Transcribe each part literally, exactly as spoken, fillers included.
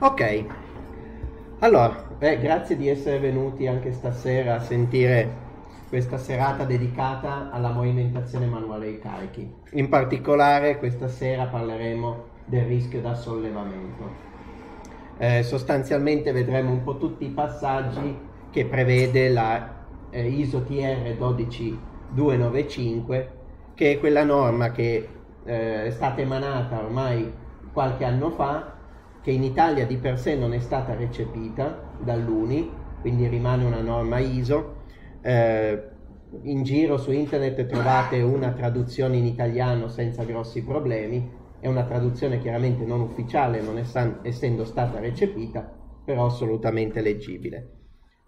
Ok, allora, beh, grazie di essere venuti anche stasera a sentire questa serata dedicata alla movimentazione manuale dei carichi. In particolare questa sera parleremo del rischio da sollevamento. Eh, sostanzialmente vedremo un po' tutti i passaggi che prevede la eh, I S O T R uno due due nove cinque, che è quella norma che eh, è stata emanata ormai qualche anno fa, che in Italia di per sé non è stata recepita dall'Uni, quindi rimane una norma I S O. Eh, in giro su internet trovate una traduzione in italiano senza grossi problemi. È una traduzione chiaramente non ufficiale, non essendo stata recepita, però assolutamente leggibile.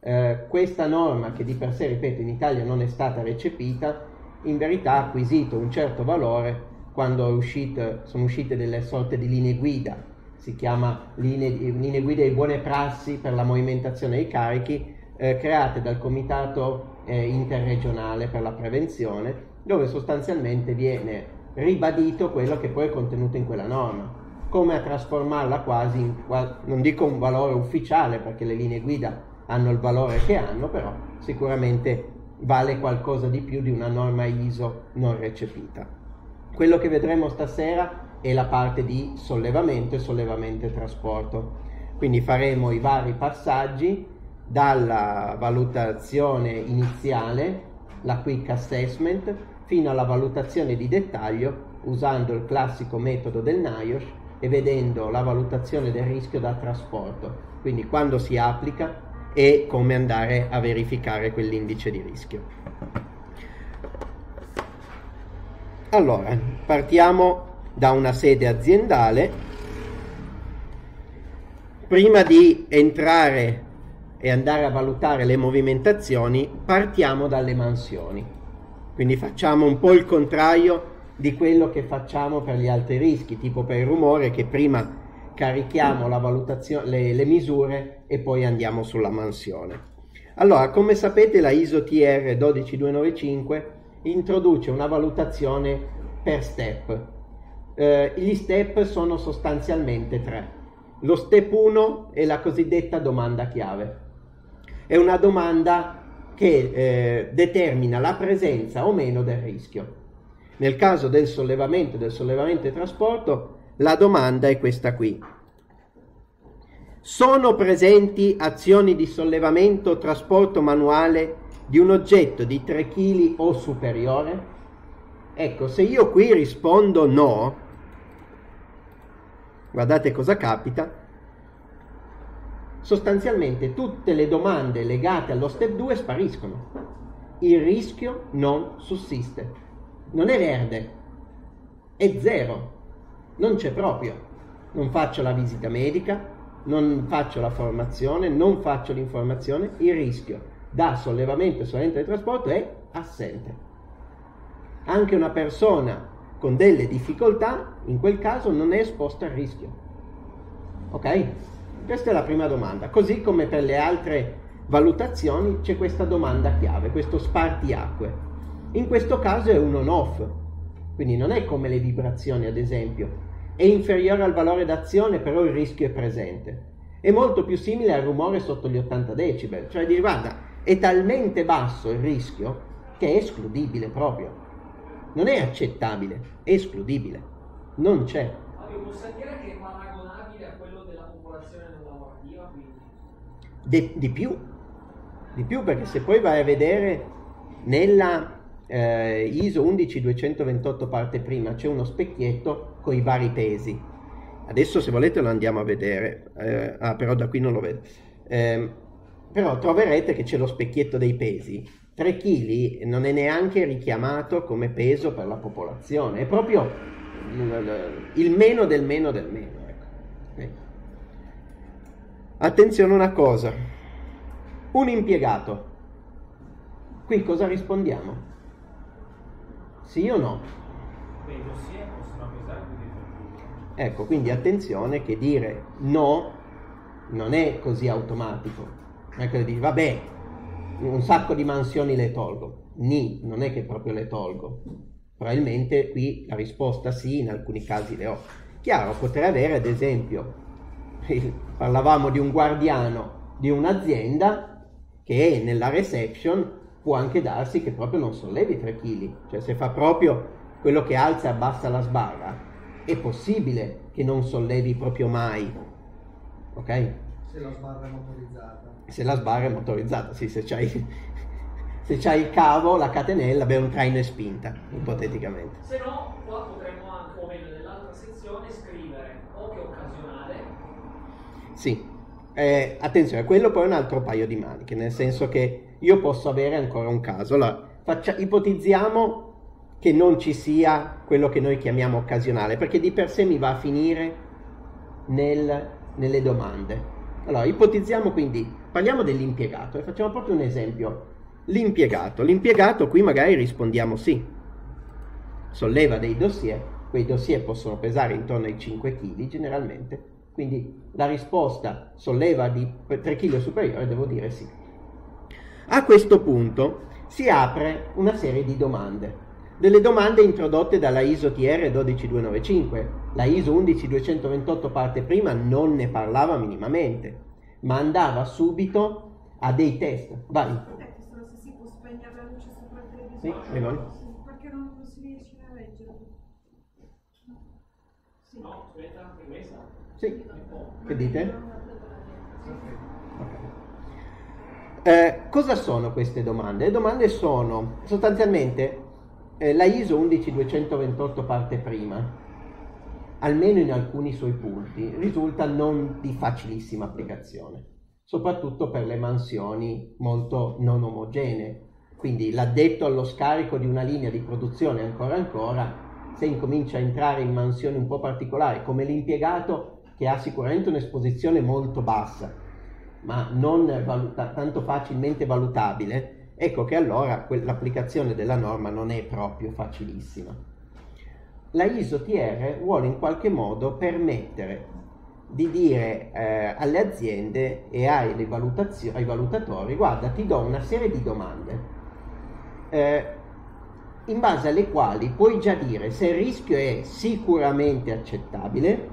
Eh, questa norma, che di per sé, ripeto, in Italia non è stata recepita, in verità ha acquisito un certo valore quando è uscito, sono uscite delle sorte di linee guida, si chiama linee, linee guida di buone prassi per la movimentazione dei carichi, eh, create dal Comitato eh, Interregionale per la Prevenzione, dove sostanzialmente viene ribadito quello che poi è contenuto in quella norma, come a trasformarla quasi in, non dico un valore ufficiale, perché le linee guida hanno il valore che hanno, però sicuramente vale qualcosa di più di una norma I S O non recepita. Quello che vedremo stasera è la parte di sollevamento e sollevamento e trasporto, quindi faremo i vari passaggi dalla valutazione iniziale, la quick assessment, fino alla valutazione di dettaglio usando il classico metodo del NIOSH e vedendo la valutazione del rischio da trasporto, quindi quando si applica e come andare a verificare quell'indice di rischio. Allora, partiamo da una sede aziendale. Prima di entrare e andare a valutare le movimentazioni, partiamo dalle mansioni. Quindi facciamo un po' il contrario di quello che facciamo per gli altri rischi, tipo per il rumore, che prima carichiamo la valutazione, le, le misure e poi andiamo sulla mansione. Allora, come sapete, la I S O T R uno due due nove cinque introduce una valutazione per step. Eh, gli step sono sostanzialmente tre. Lo step uno è la cosiddetta domanda chiave. È una domanda che eh, determina la presenza o meno del rischio. Nel caso del sollevamento, del sollevamento e trasporto, la domanda è questa qui. Sono presenti azioni di sollevamento o trasporto manuale di un oggetto di tre chili o superiore? Ecco, se io qui rispondo no, guardate cosa capita. Sostanzialmente tutte le domande legate allo step due spariscono. Il rischio non sussiste. Non è verde, è zero. Non c'è proprio. Non faccio la visita medica, non faccio la formazione, non faccio l'informazione. Il rischio da sollevamento e sollevamento di trasporto è assente. Anche una persona con delle difficoltà, in quel caso, non è esposta al rischio. Ok? Questa è la prima domanda, così come per le altre valutazioni c'è questa domanda chiave, questo spartiacque. In questo caso è un on-off, quindi non è come le vibrazioni ad esempio, è inferiore al valore d'azione, però il rischio è presente. È molto più simile al rumore sotto gli ottanta decibel, cioè dire guarda, è talmente basso il rischio che è escludibile proprio, non è accettabile, è escludibile, non c'è. De, di più, di più, perché se poi vai a vedere nella eh, I S O uno uno due due otto parte prima c'è uno specchietto con i vari pesi. Adesso se volete lo andiamo a vedere, eh, ah però da qui non lo vedo, eh, però troverete che c'è lo specchietto dei pesi. tre chili non è neanche richiamato come peso per la popolazione, è proprio il meno del meno del meno. Ecco. Attenzione una cosa, un impiegato, qui cosa rispondiamo? Sì o no? Ecco, quindi attenzione che dire no non è così automatico, non è che dire vabbè un sacco di mansioni le tolgo, ni, non è che proprio le tolgo, probabilmente qui la risposta sì, in alcuni casi le ho. Chiaro, potrei avere ad esempio parlavamo di un guardiano di un'azienda che nella reception può anche darsi che proprio non sollevi tre chili, cioè se fa proprio quello che alza e abbassa la sbarra è possibile che non sollevi proprio mai, ok? Se la sbarra è motorizzata. Se la sbarra è motorizzata, sì, se c'hai se c'hai il cavo, la catenella, beh, un traino è spinta, ipoteticamente. Se no, qua potremmo anche, o meglio nell'altra sezione, scrivere occhio occasionale. Sì, eh, attenzione, quello poi è un altro paio di maniche, nel senso che io posso avere ancora un caso. Allora, faccia, ipotizziamo che non ci sia quello che noi chiamiamo occasionale, perché di per sé mi va a finire nel, nelle domande. Allora, ipotizziamo quindi, parliamo dell'impiegato e facciamo proprio un esempio. L'impiegato, l'impiegato qui magari rispondiamo sì, solleva dei dossier, quei dossier possono pesare intorno ai cinque chili generalmente, quindi la risposta solleva di tre chili o superiore, devo dire sì. A questo punto si apre una serie di domande, delle domande introdotte dalla I S O T R uno due due nove cinque, la I S O uno uno due due otto parte prima non ne parlava minimamente, ma andava subito a dei test. Vai. Aspetta, solo se si può spegnere la luce sopra il televisore. Sì, no? Perché non, non si riesce a leggere. Sì. No, aspetta, anche questa. Sì. Che dite? Ok. Eh, cosa sono queste domande? Le domande sono sostanzialmente... la I S O uno uno due due otto parte prima, almeno in alcuni suoi punti, risulta non di facilissima applicazione, soprattutto per le mansioni molto non omogenee. Quindi l'addetto allo scarico di una linea di produzione ancora ancora, se incomincia a entrare in mansioni un po' particolari, come l'impiegato che ha sicuramente un'esposizione molto bassa, ma non valuta- tanto facilmente valutabile, ecco che allora l'applicazione della norma non è proprio facilissima. La I S O T R vuole in qualche modo permettere di dire eh, alle aziende e ai, ai valutatori: guarda, ti do una serie di domande eh, in base alle quali puoi già dire se il rischio è sicuramente accettabile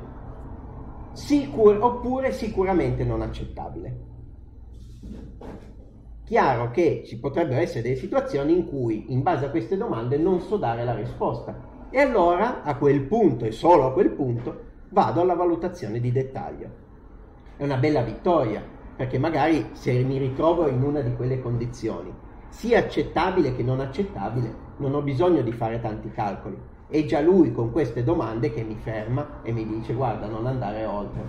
sicur- oppure sicuramente non accettabile. Chiaro che ci potrebbero essere delle situazioni in cui, in base a queste domande, non so dare la risposta. E allora, a quel punto, e solo a quel punto, vado alla valutazione di dettaglio. È una bella vittoria, perché magari se mi ritrovo in una di quelle condizioni, sia accettabile che non accettabile, non ho bisogno di fare tanti calcoli. È già lui con queste domande che mi ferma e mi dice: guarda, non andare oltre.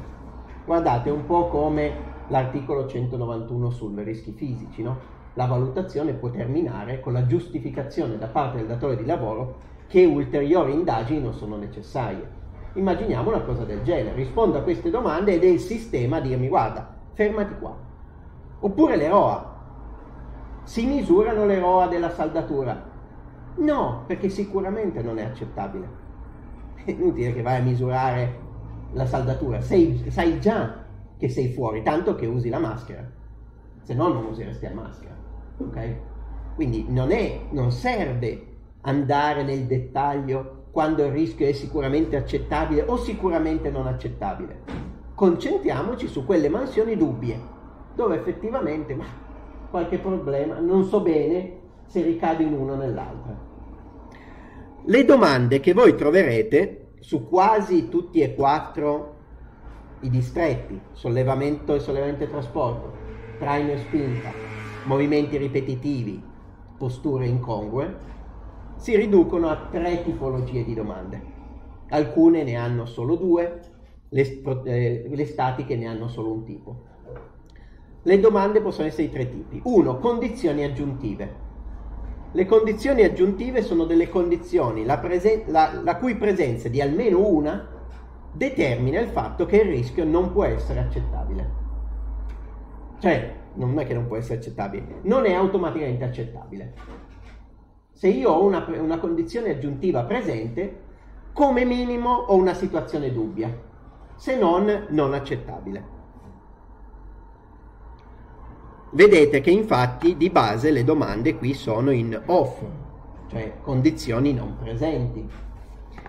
Guardate, un po' come... l'articolo centonovantuno sui rischi fisici, no? La valutazione può terminare con la giustificazione da parte del datore di lavoro che ulteriori indagini non sono necessarie. Immaginiamo una cosa del genere: rispondo a queste domande ed è il sistema a dirmi: guarda, fermati qua. Oppure le R O A. Si misurano le R O A della saldatura? No, perché sicuramente non è accettabile. È inutile che vai a misurare la saldatura, sei, sai già che sei fuori, tanto che usi la maschera, se no non useresti la maschera, ok? Quindi non, è, non serve andare nel dettaglio quando il rischio è sicuramente accettabile o sicuramente non accettabile. Concentriamoci su quelle mansioni dubbie, dove effettivamente ma, qualche problema, non so bene se ricade in uno o nell'altro. Le domande che voi troverete su quasi tutti e quattro i distretti, sollevamento e sollevamento e trasporto, traino e spinta, movimenti ripetitivi, posture incongrue, si riducono a tre tipologie di domande. Alcune ne hanno solo due, le, eh, le statiche ne hanno solo un tipo. Le domande possono essere di tre tipi. Uno, condizioni aggiuntive. Le condizioni aggiuntive sono delle condizioni la, presen- la, la cui presenza di almeno una determina il fatto che il rischio non può essere accettabile. Cioè, non è che non può essere accettabile, non è automaticamente accettabile. Se io ho una, una condizione aggiuntiva presente, come minimo ho una situazione dubbia, se non non accettabile. Vedete che infatti di base le domande qui sono in off, cioè condizioni non presenti.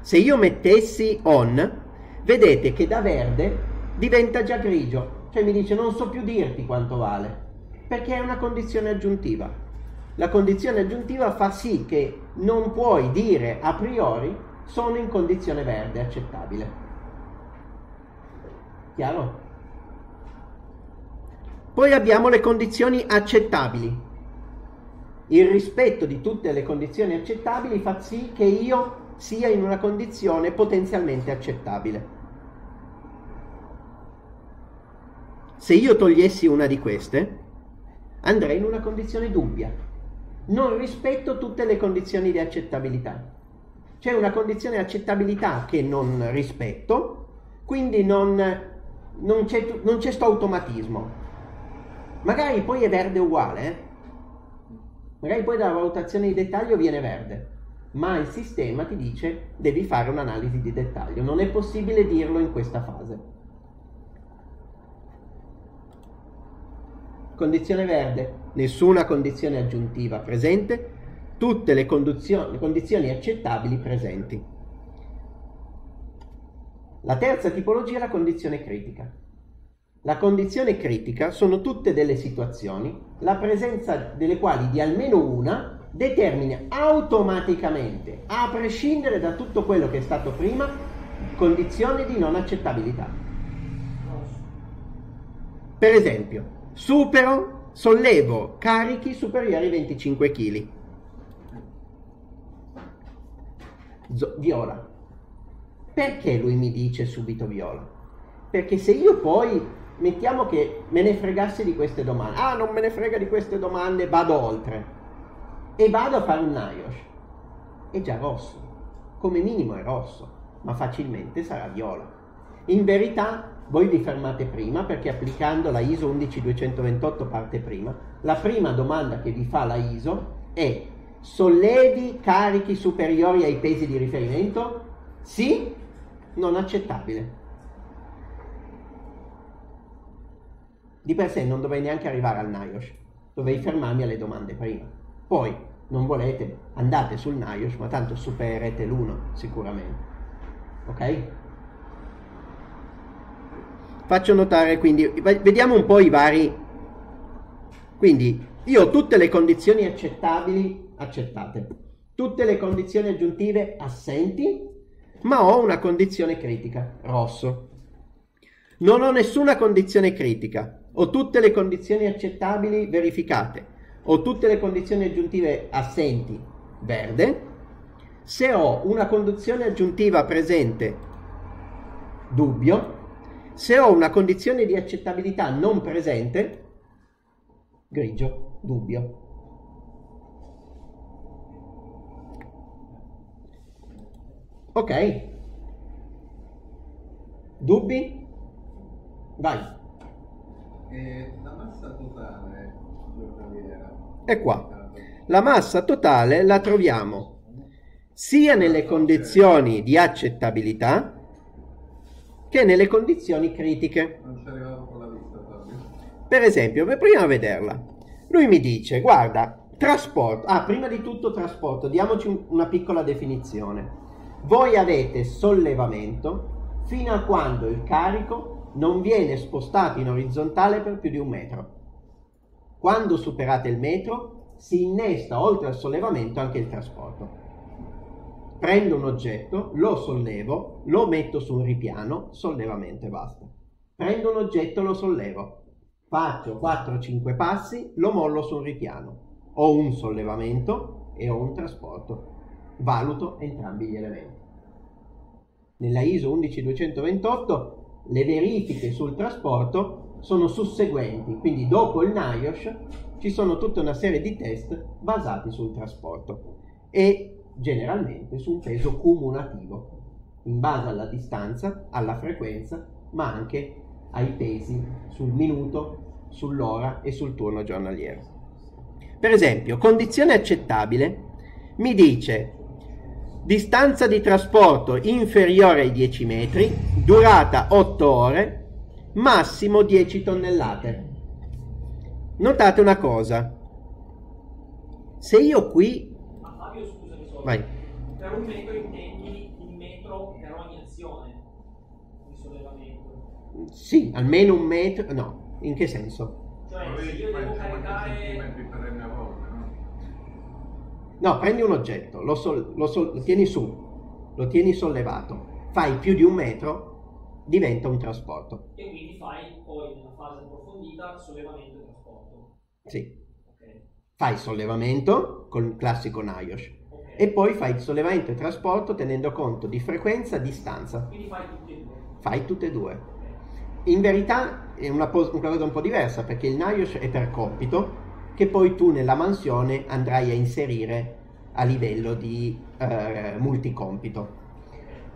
Se io mettessi on, vedete che da verde diventa già grigio, cioè mi dice non so più dirti quanto vale, perché è una condizione aggiuntiva. La condizione aggiuntiva fa sì che non puoi dire a priori sono in condizione verde accettabile. Chiaro? Poi abbiamo le condizioni accettabili. Il rispetto di tutte le condizioni accettabili fa sì che io sia in una condizione potenzialmente accettabile. Se io togliessi una di queste, andrei in una condizione dubbia. Non rispetto tutte le condizioni di accettabilità. C'è una condizione di accettabilità che non rispetto, quindi non, non c'è non c'è sto automatismo. Magari poi è verde uguale, eh? Magari poi dalla valutazione di dettaglio viene verde, ma il sistema ti dice devi fare un'analisi di dettaglio, non è possibile dirlo in questa fase. Condizione verde, nessuna condizione aggiuntiva presente, tutte le condizioni accettabili presenti. La terza tipologia è la condizione critica. La condizione critica sono tutte delle situazioni, la presenza delle quali di almeno una determina automaticamente, a prescindere da tutto quello che è stato prima, condizione di non accettabilità. Per esempio, supero, sollevo carichi superiori ai venticinque chili. Viola. Perché lui mi dice subito viola? Perché se io poi... mettiamo che me ne fregasse di queste domande. Ah, non me ne frega di queste domande, vado oltre. E vado a fare un NIOSH. È già rosso. Come minimo è rosso, ma facilmente sarà viola. In verità, voi vi fermate prima, perché applicando la I S O uno uno due due otto parte prima, la prima domanda che vi fa la I S O è: sollevi carichi superiori ai pesi di riferimento? Sì? Non accettabile. Di per sé non dovrei neanche arrivare al NIOSH, dovrei fermarmi alle domande prima. Poi, non volete, andate sul NIOSH, ma tanto supererete l'uno sicuramente. Ok? Faccio notare quindi, vediamo un po' i vari. Quindi, io ho tutte le condizioni accettabili, accettate. Tutte le condizioni aggiuntive, assenti, ma ho una condizione critica, rosso. Non ho nessuna condizione critica. Ho tutte le condizioni accettabili verificate, ho tutte le condizioni aggiuntive assenti, verde. Se ho una condizione aggiuntiva presente, dubbio. Se ho una condizione di accettabilità non presente, grigio, dubbio. Ok? Dubbi? Vai. E la massa totale è qua. La massa totale la troviamo sia nelle condizioni di accettabilità che nelle condizioni critiche. Non ci arrivavo con la vista, Fabio. Per esempio, prima a vederla, lui mi dice: guarda, trasporto. Ah, prima di tutto trasporto, diamoci una piccola definizione. Voi avete sollevamento fino a quando il carico non viene spostato in orizzontale per più di un metro. Quando superate il metro, si innesta oltre al sollevamento anche il trasporto. Prendo un oggetto, lo sollevo, lo metto su un ripiano, sollevamento e basta. Prendo un oggetto, lo sollevo, faccio quattro cinque passi, lo mollo su un ripiano. Ho un sollevamento e ho un trasporto. Valuto entrambi gli elementi. Nella I S O uno uno due due otto le verifiche sul trasporto sono susseguenti, quindi dopo il NIOSH ci sono tutta una serie di test basati sul trasporto e generalmente su un peso cumulativo in base alla distanza, alla frequenza, ma anche ai pesi sul minuto, sull'ora e sul turno giornaliero. Per esempio, condizione accettabile mi dice: distanza di trasporto inferiore ai dieci metri, durata otto ore, massimo dieci tonnellate. Notate una cosa. Se io qui... Ma Fabio, scusami solo. Vai. Per un metro intendi il metro per ogni azione di sollevamento. Sì, almeno un metro. No, in che senso? Cioè, se io devo caricare... No, prendi un oggetto, lo, sol, lo, sol, lo tieni su, lo tieni sollevato, fai più di un metro, diventa un trasporto. E quindi fai poi in una fase approfondita sollevamento e trasporto. Sì. Okay. Fai sollevamento con il classico NIOSH. Okay. E poi fai sollevamento e trasporto tenendo conto di frequenza e distanza. Quindi fai tutte e due. Fai tutte e due. Okay. In verità è una, una cosa un po' diversa, perché il NIOSH è per compito, che poi tu nella mansione andrai a inserire a livello di eh, multicompito.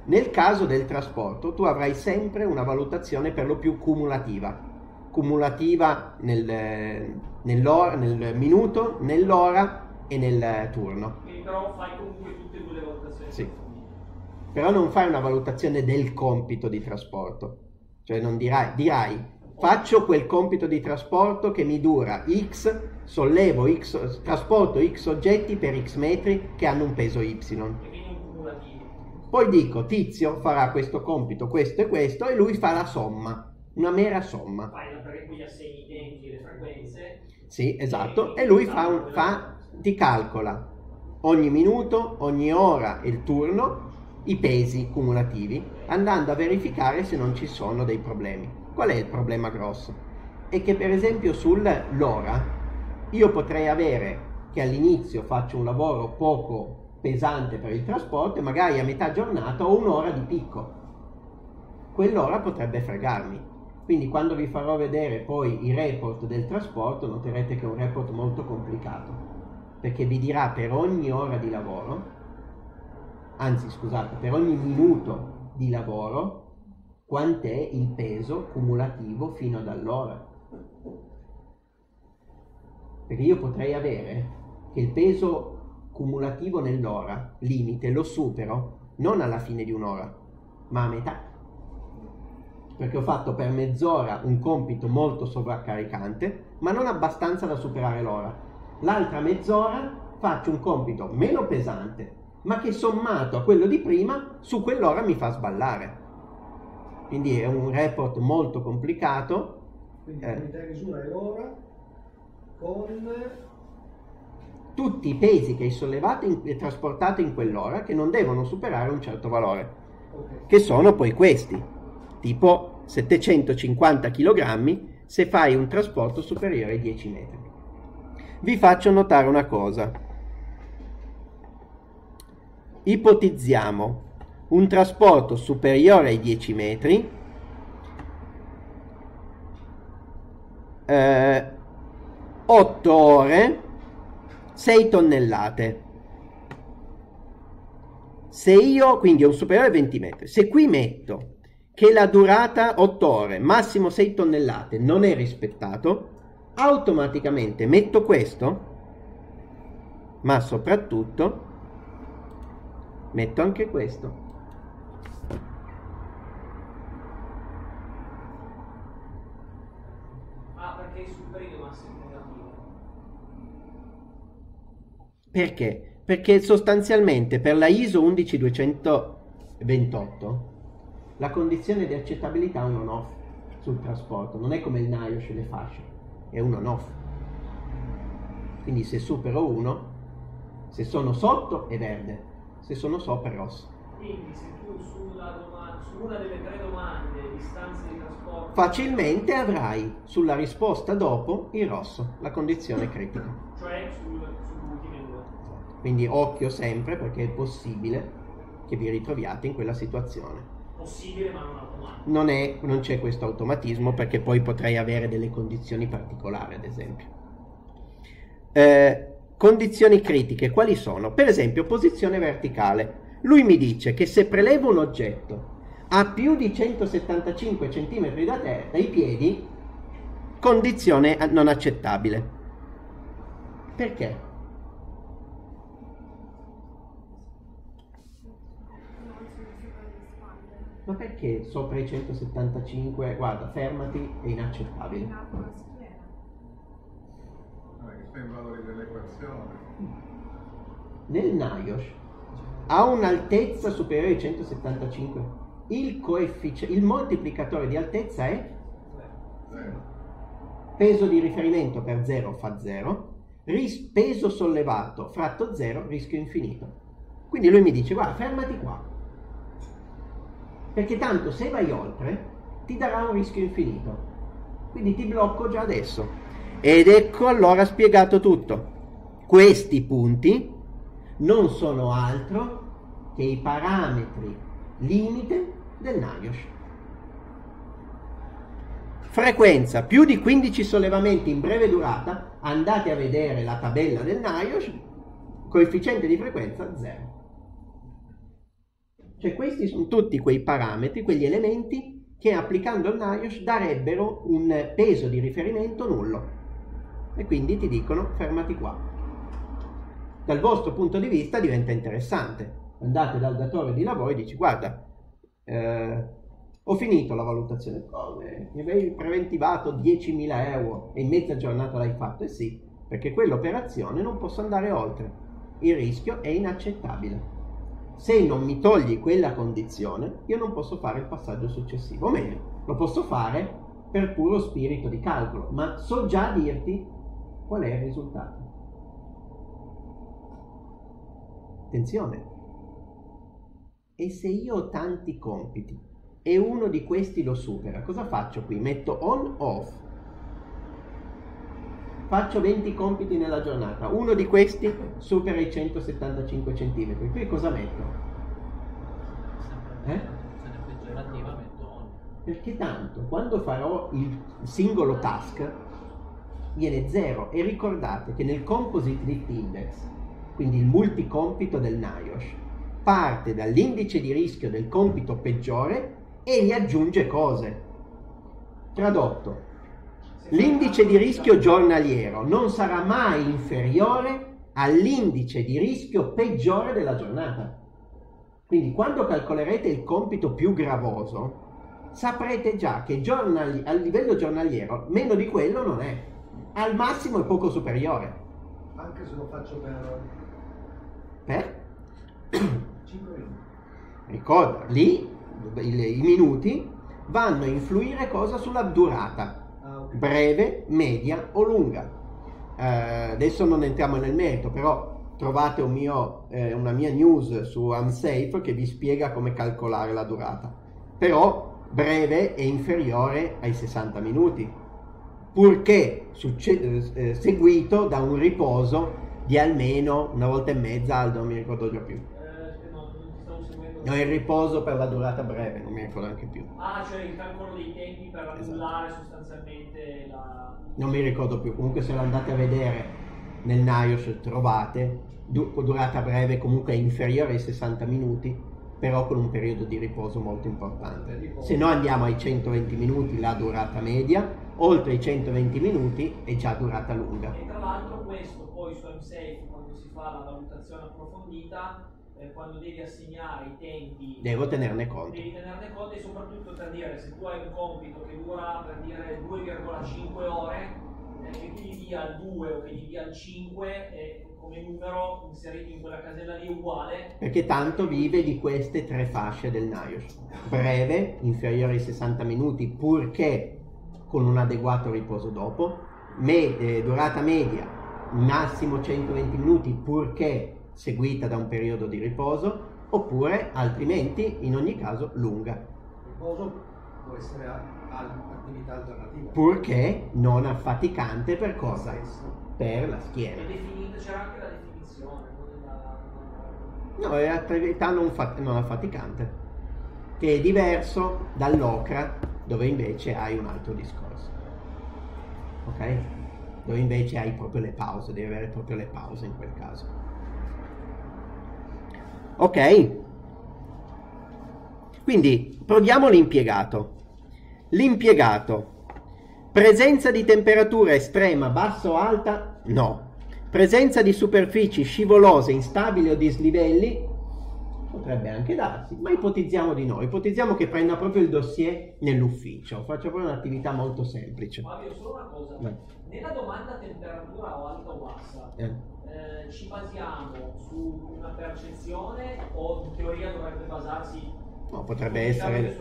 Nel caso del trasporto tu avrai sempre una valutazione per lo più cumulativa, cumulativa nel, nel, nel minuto, nell'ora e nel turno. Quindi però fai comunque tutte e due le valutazioni. Sì. Però non fai una valutazione del compito di trasporto, cioè non dirai, dirai faccio quel compito di trasporto che mi dura X, sollevo X, trasporto X oggetti per X metri che hanno un peso Y. Poi dico, tizio farà questo compito, questo e questo, e lui fa la somma, una mera somma. Perché qui assegni i tempi e le frequenze. Sì, esatto, e lui fa un, fa, ti calcola ogni minuto, ogni ora e il turno, i pesi cumulativi, andando a verificare se non ci sono dei problemi. Qual è il problema grosso? È che per esempio sull'ora io potrei avere che all'inizio faccio un lavoro poco pesante per il trasporto e magari a metà giornata ho un'ora di picco. Quell'ora potrebbe fregarmi. Quindi quando vi farò vedere poi i report del trasporto noterete che è un report molto complicato, perché vi dirà per ogni ora di lavoro, anzi scusate, per ogni minuto di lavoro quant'è il peso cumulativo fino ad allora. Perché io potrei avere che il peso cumulativo nell'ora limite lo supero non alla fine di un'ora, ma a metà. Perché ho fatto per mezz'ora un compito molto sovraccaricante, ma non abbastanza da superare l'ora. L'altra mezz'ora faccio un compito meno pesante, ma che sommato a quello di prima, su quell'ora mi fa sballare. Quindi è un report molto complicato. Quindi l'unità di misura è l'ora con tutti i pesi che hai sollevato in, e trasportato in quell'ora, che non devono superare un certo valore, okay, che sono poi questi, tipo settecentocinquanta chilogrammi se fai un trasporto superiore ai dieci metri. Vi faccio notare una cosa. Ipotizziamo un trasporto superiore ai dieci metri eh, otto ore, sei tonnellate. Se io, quindi è un superiore ai venti metri, se qui metto che la durata otto ore, massimo sei tonnellate, non è rispettato, automaticamente metto questo, ma soprattutto metto anche questo. Perché? Perché sostanzialmente per la I S O uno uno due due otto la condizione di accettabilità è un on-off sul trasporto, non è come il NIOSH e le fasce, è un on-off. Quindi se supero uno, se sono sotto è verde, se sono sopra è rosso. Quindi se tu sulla domanda, su una delle tre domande, distanze di trasporto... Facilmente avrai sulla risposta dopo il rosso, la condizione critica. Cioè sul... Quindi occhio sempre, perché è possibile che vi ritroviate in quella situazione. Possibile, ma non automatico. Non è, non c'è questo automatismo, perché poi potrei avere delle condizioni particolari, ad esempio. Eh, condizioni critiche quali sono? Per esempio posizione verticale. Lui mi dice che se prelevo un oggetto a più di centosettantacinque centimetri da terra, dai piedi, condizione non accettabile. Perché? Ma perché sopra i centosettantacinque? Guarda, fermati, è inaccettabile. Vabbè, che sono i valori dell'equazione. Nel NIOSH ha un'altezza superiore ai centosettantacinque. il coefficiente, il moltiplicatore di altezza è zero. Peso di riferimento per zero fa zero, Ris peso sollevato fratto zero, rischio infinito. Quindi lui mi dice, guarda, fermati qua, perché tanto se vai oltre ti darà un rischio infinito, quindi ti blocco già adesso. Ed ecco allora spiegato tutto. Questi punti non sono altro che i parametri limite del NIOSH. Frequenza, più di quindici sollevamenti in breve durata, andate a vedere la tabella del NIOSH, coefficiente di frequenza zero. Cioè questi sono tutti quei parametri, quegli elementi che applicando il NIOSH darebbero un peso di riferimento nullo e quindi ti dicono fermati qua. Dal vostro punto di vista diventa interessante. Andate dal datore di lavoro e dici, guarda, eh, ho finito la valutazione, come? Mi avevi preventivato diecimila euro e in mezza giornata l'hai fatto? E eh sì, perché quell'operazione non posso andare oltre, il rischio è inaccettabile. Se non mi togli quella condizione, io non posso fare il passaggio successivo, o meglio, lo posso fare per puro spirito di calcolo, ma so già dirti qual è il risultato. Attenzione! E se io ho tanti compiti e uno di questi lo supera, cosa faccio qui? Metto on off. Faccio venti compiti nella giornata, uno di questi supera i centosettantacinque centimetri, qui cosa metto? Eh? Perché tanto quando farò il singolo task viene zero. E ricordate che nel Composite Lift Index, quindi il multicompito del NIOSH, parte dall'indice di rischio del compito peggiore e gli aggiunge cose. Tradotto, l'indice di rischio giornaliero non sarà mai inferiore all'indice di rischio peggiore della giornata. Quindi quando calcolerete il compito più gravoso, saprete già che giornali- a livello giornaliero meno di quello non è, al massimo è poco superiore. Anche se lo faccio per... Per? Ricorda, lì i minuti vanno a influire cosa sulla durata, breve, media o lunga. Eh, adesso non entriamo nel merito, però trovate un mio, eh, una mia news su AimSafe che vi spiega come calcolare la durata. Però breve è inferiore ai sessanta minuti, purché eh, seguito da un riposo di almeno una volta e mezza, non mi ricordo già più. No, il riposo per la durata breve, non mi ricordo neanche più. Ah, cioè il calcolo dei tempi per annullare, esatto, sostanzialmente la... Non mi ricordo più, comunque se lo andate a vedere nel NIOSH trovate, du durata breve comunque è inferiore ai sessanta minuti, però con un periodo di riposo molto importante. Se no andiamo ai centoventi minuti la durata media, oltre i centoventi minuti è già durata lunga. E tra l'altro questo poi su AimSafe, quando si fa la valutazione approfondita, quando devi assegnare i tempi devo tenerne conto. Devi tenerne conto e soprattutto, per dire, se tu hai un compito che dura, per dire, due virgola cinque ore, eh, che gli dia il due o che gli dia il cinque, eh, come numero inserito in quella casella lì è uguale, perché tanto vive di queste tre fasce del NIOSH: breve, inferiore ai sessanta minuti purché con un adeguato riposo dopo, me, eh, durata media massimo centoventi minuti purché seguita da un periodo di riposo, oppure altrimenti in ogni caso lunga. Il riposo può essere attività alternativa purché non affaticante. Per cosa? Per la schiena. C'era anche la definizione, no, è attività non, non affaticante, che è diverso dall'ocra, dove invece hai un altro discorso, ok? Dove invece hai proprio le pause, devi avere proprio le pause in quel caso. Ok, quindi proviamo l'impiegato. L'impiegato, presenza di temperatura estrema, bassa o alta? No. Presenza di superfici scivolose, instabili o dislivelli? Potrebbe anche darsi, ma ipotizziamo di no. Ipotizziamo che prenda proprio il dossier nell'ufficio. Faccio proprio un'attività molto semplice. Fabio, solo una cosa. Beh. Nella domanda temperatura o alta o bassa, eh. Eh, ci basiamo su una percezione o in teoria dovrebbe basarsi No, potrebbe essere...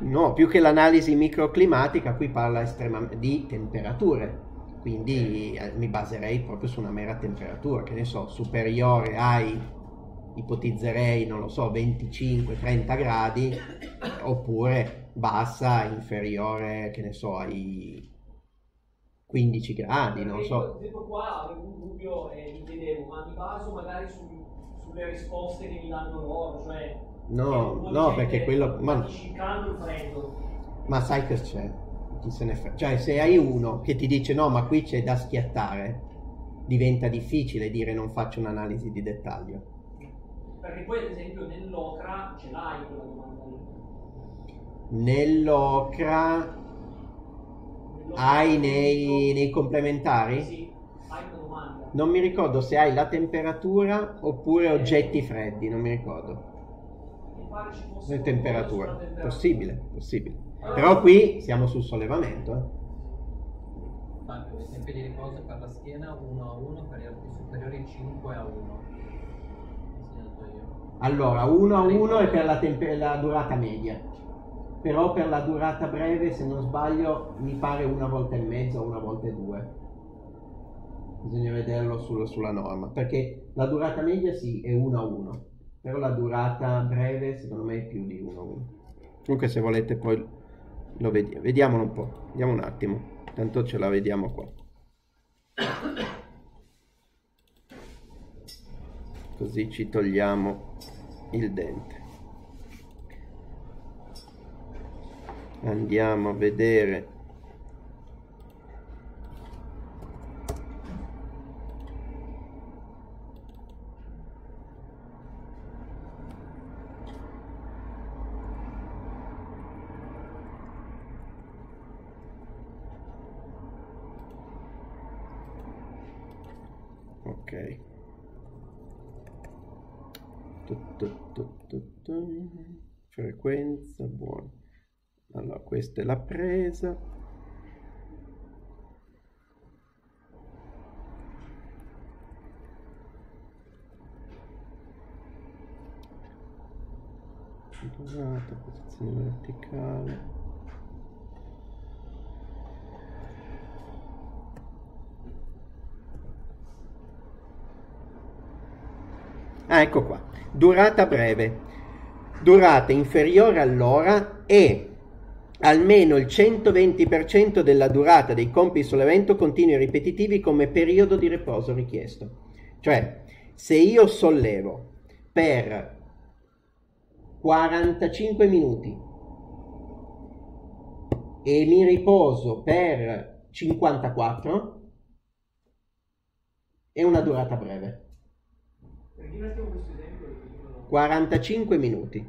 No, più che l'analisi microclimatica, qui parla estremamente di temperature, quindi okay. mi baserei proprio su una mera temperatura, che ne so, superiore ai, ipotizzerei, non lo so, venticinque trenta gradi, oppure bassa, inferiore, che ne so, ai quindici gradi, non so. Io qua un dubbio mi chiedevo, ma mi baso magari su, sulle risposte che mi danno loro, cioè... No, no, perché quello... Ma, ma sai che c'è? Chi se ne frega? Cioè, se hai uno che ti dice no, ma qui c'è da schiattare, diventa difficile dire non faccio un'analisi di dettaglio. Perché poi, ad esempio, nell'Ocra ce l'hai quella domanda lì? Nell'Ocra hai nei, nei complementari? Sì, hai una domanda. Non mi ricordo se hai la temperatura oppure oggetti freddi, non mi ricordo. Le temperature, possibile, possibile. Allora, però qui siamo sul sollevamento. Eh. Ma per esempio di riposo per la schiena uno a uno, per gli arti superiori cinque a uno. Allora, uno a uno è per la, la durata media, però per la durata breve, se non sbaglio, mi pare una volta e mezzo o una volta e due. Bisogna vederlo su sulla norma, perché la durata media sì, è uno a uno. Però la durata breve secondo me è più di uno a uno. Comunque se volete poi lo vediamo. Vediamolo un po', vediamo un attimo. Tanto ce la vediamo qua. Così ci togliamo il dente. Andiamo a vedere. Ok, tu, tu, tu, tu, tu. Frequenza buona. Allora, questa è la presa. Durata, posizione verticale. Ah, ecco qua, durata breve, durata inferiore all'ora e almeno il centoventi per cento della durata dei compiti di sollevamento continui e ripetitivi come periodo di riposo richiesto. Cioè, se io sollevo per quarantacinque minuti e mi riposo per cinquantaquattro, è una durata breve. quarantacinque minuti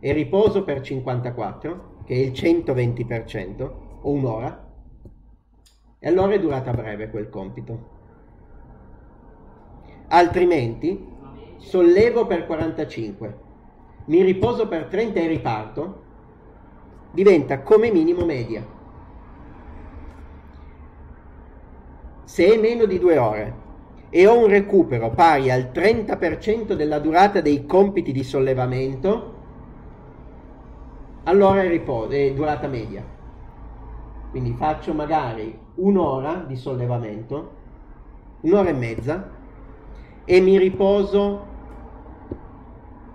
e riposo per cinquantaquattro, che è il centoventi per cento, o un'ora, e allora è durata breve quel compito. Altrimenti sollevo per quarantacinque, mi riposo per trenta e riparto, diventa come minimo media. Se è meno di due ore e ho un recupero pari al trenta per cento della durata dei compiti di sollevamento, allora è, riposo, è durata media. Quindi faccio magari un'ora di sollevamento, un'ora e mezza, e mi riposo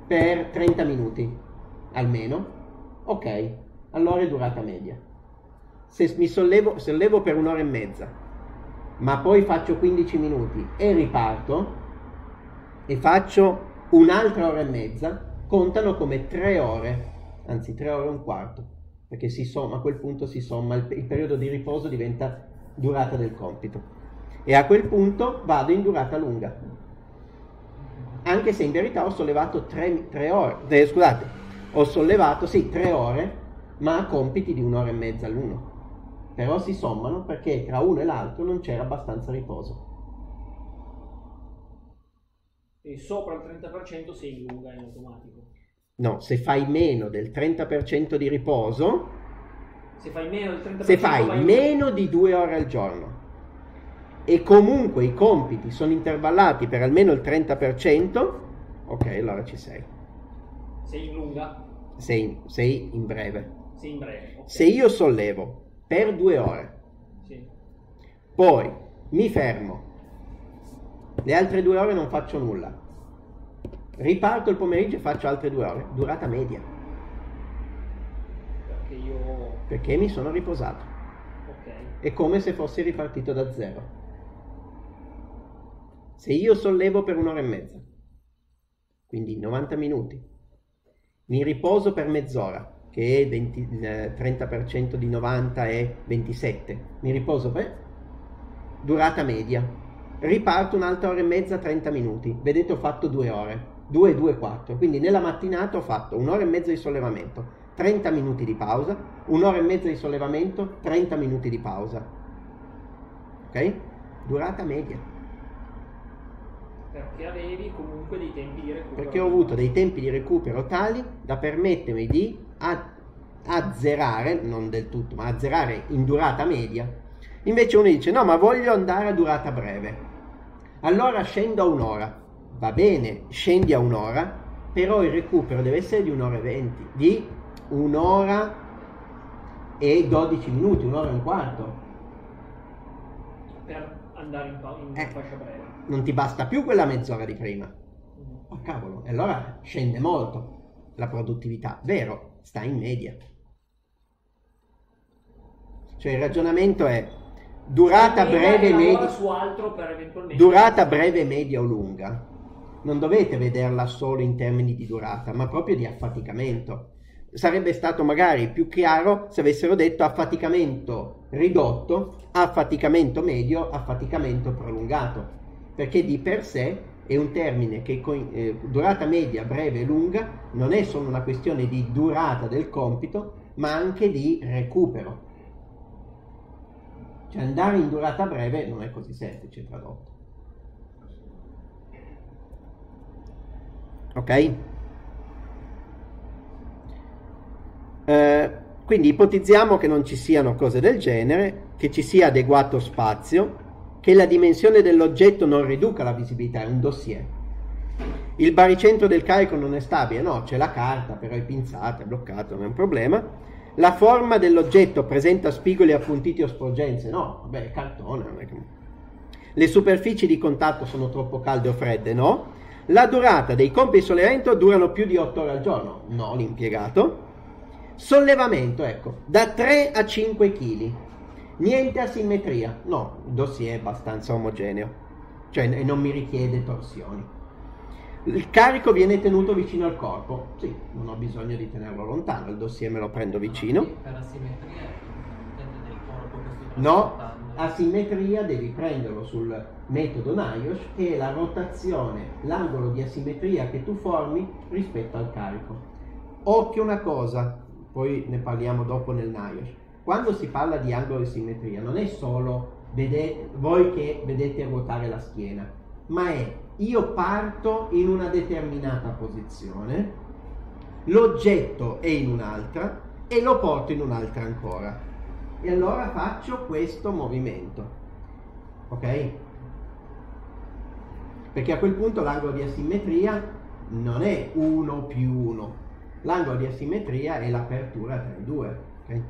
per trenta minuti almeno. Ok, allora è durata media. Se mi sollevo, sollevo per un'ora e mezza, ma poi faccio quindici minuti e riparto e faccio un'altra ora e mezza, contano come tre ore, anzi tre ore e un quarto, perché si somma, a quel punto si somma, il, il periodo di riposo diventa durata del compito e a quel punto vado in durata lunga, anche se in verità ho sollevato tre, tre ore, eh, scusate, ho sollevato sì tre ore, ma a compiti di un'ora e mezza all'uno. Però si sommano perché tra uno e l'altro non c'era abbastanza riposo. E sopra il trenta per cento sei lunga in automatico? No, se fai meno del trenta per cento di riposo... Se fai meno del trenta per cento... Se fai meno di due ore al giorno e comunque i compiti sono intervallati per almeno il trenta per cento, ok, allora ci sei. Sei lunga? sei, sei in breve, sei in breve okay. Se io sollevo per due ore, sì. Poi mi fermo, le altre due ore non faccio nulla, riparto il pomeriggio e faccio altre due ore, durata media, perché io perché mi sono riposato, okay. È come se fossi ripartito da zero. Se io sollevo per un'ora e mezza, quindi novanta minuti, mi riposo per mezz'ora, che è venti, il trenta per cento di novanta è ventisette, mi riposo per durata media, riparto un'altra ora e mezza, trenta minuti, vedete ho fatto due ore, due, due, quattro, quindi nella mattinata ho fatto un'ora e mezza di sollevamento, trenta minuti di pausa, un'ora e mezza di sollevamento, trenta minuti di pausa, ok? Durata media. Perché avevi comunque dei tempi di recupero. Perché ho avuto dei tempi di recupero tali da permettermi di azzerare, non del tutto, ma azzerare in durata media. Invece uno dice, no, ma voglio andare a durata breve. Allora scendo a un'ora. Va bene, scendi a un'ora, però il recupero deve essere di un'ora e venti, di un'ora e dodici minuti, un'ora e un quarto. Per andare in, pa in eh. fascia breve. Non ti basta più quella mezz'ora di prima. Oh cavolo, e allora scende molto la produttività, vero, sta in media. Cioè il ragionamento è durata breve, media, su altro per eventualmente... durata breve, media o lunga. Non dovete vederla solo in termini di durata, ma proprio di affaticamento. Sarebbe stato magari più chiaro se avessero detto affaticamento ridotto, affaticamento medio, affaticamento prolungato. Perché di per sé è un termine che eh, durata media, breve e lunga non è solo una questione di durata del compito, ma anche di recupero. Cioè andare in durata breve non è così semplice tradotto. Ok? Eh, quindi ipotizziamo che non ci siano cose del genere, che ci sia adeguato spazio, che la dimensione dell'oggetto non riduca la visibilità, è un dossier. Il baricentro del carico non è stabile, no, c'è la carta, però è pinzata, è bloccata, non è un problema. La forma dell'oggetto presenta spigoli appuntiti o sporgenze, no, beh, cartone. Non è che... Le superfici di contatto sono troppo calde o fredde, no. La durata dei compiti di sollevamento durano più di otto ore al giorno, no, l'impiegato. Sollevamento, ecco, da tre a cinque chili. Niente asimmetria, no, il dossier è abbastanza omogeneo, cioè non mi richiede torsioni. Il carico viene tenuto vicino al corpo, sì, non ho bisogno di tenerlo lontano, il dossier me lo prendo vicino. No, per asimmetria dipende del corpo che si prende. No, asimmetria devi prenderlo sul metodo NIOSH, che è la rotazione, l'angolo di asimmetria che tu formi rispetto al carico. Occhio una cosa, poi ne parliamo dopo nel NIOSH. Quando si parla di angolo di simmetria non è solo vedete, voi che vedete ruotare la schiena, ma è io parto in una determinata posizione, l'oggetto è in un'altra e lo porto in un'altra ancora. E allora faccio questo movimento, ok? Perché a quel punto l'angolo di asimmetria non è uno più uno, l'angolo di asimmetria è l'apertura tra i due, ok?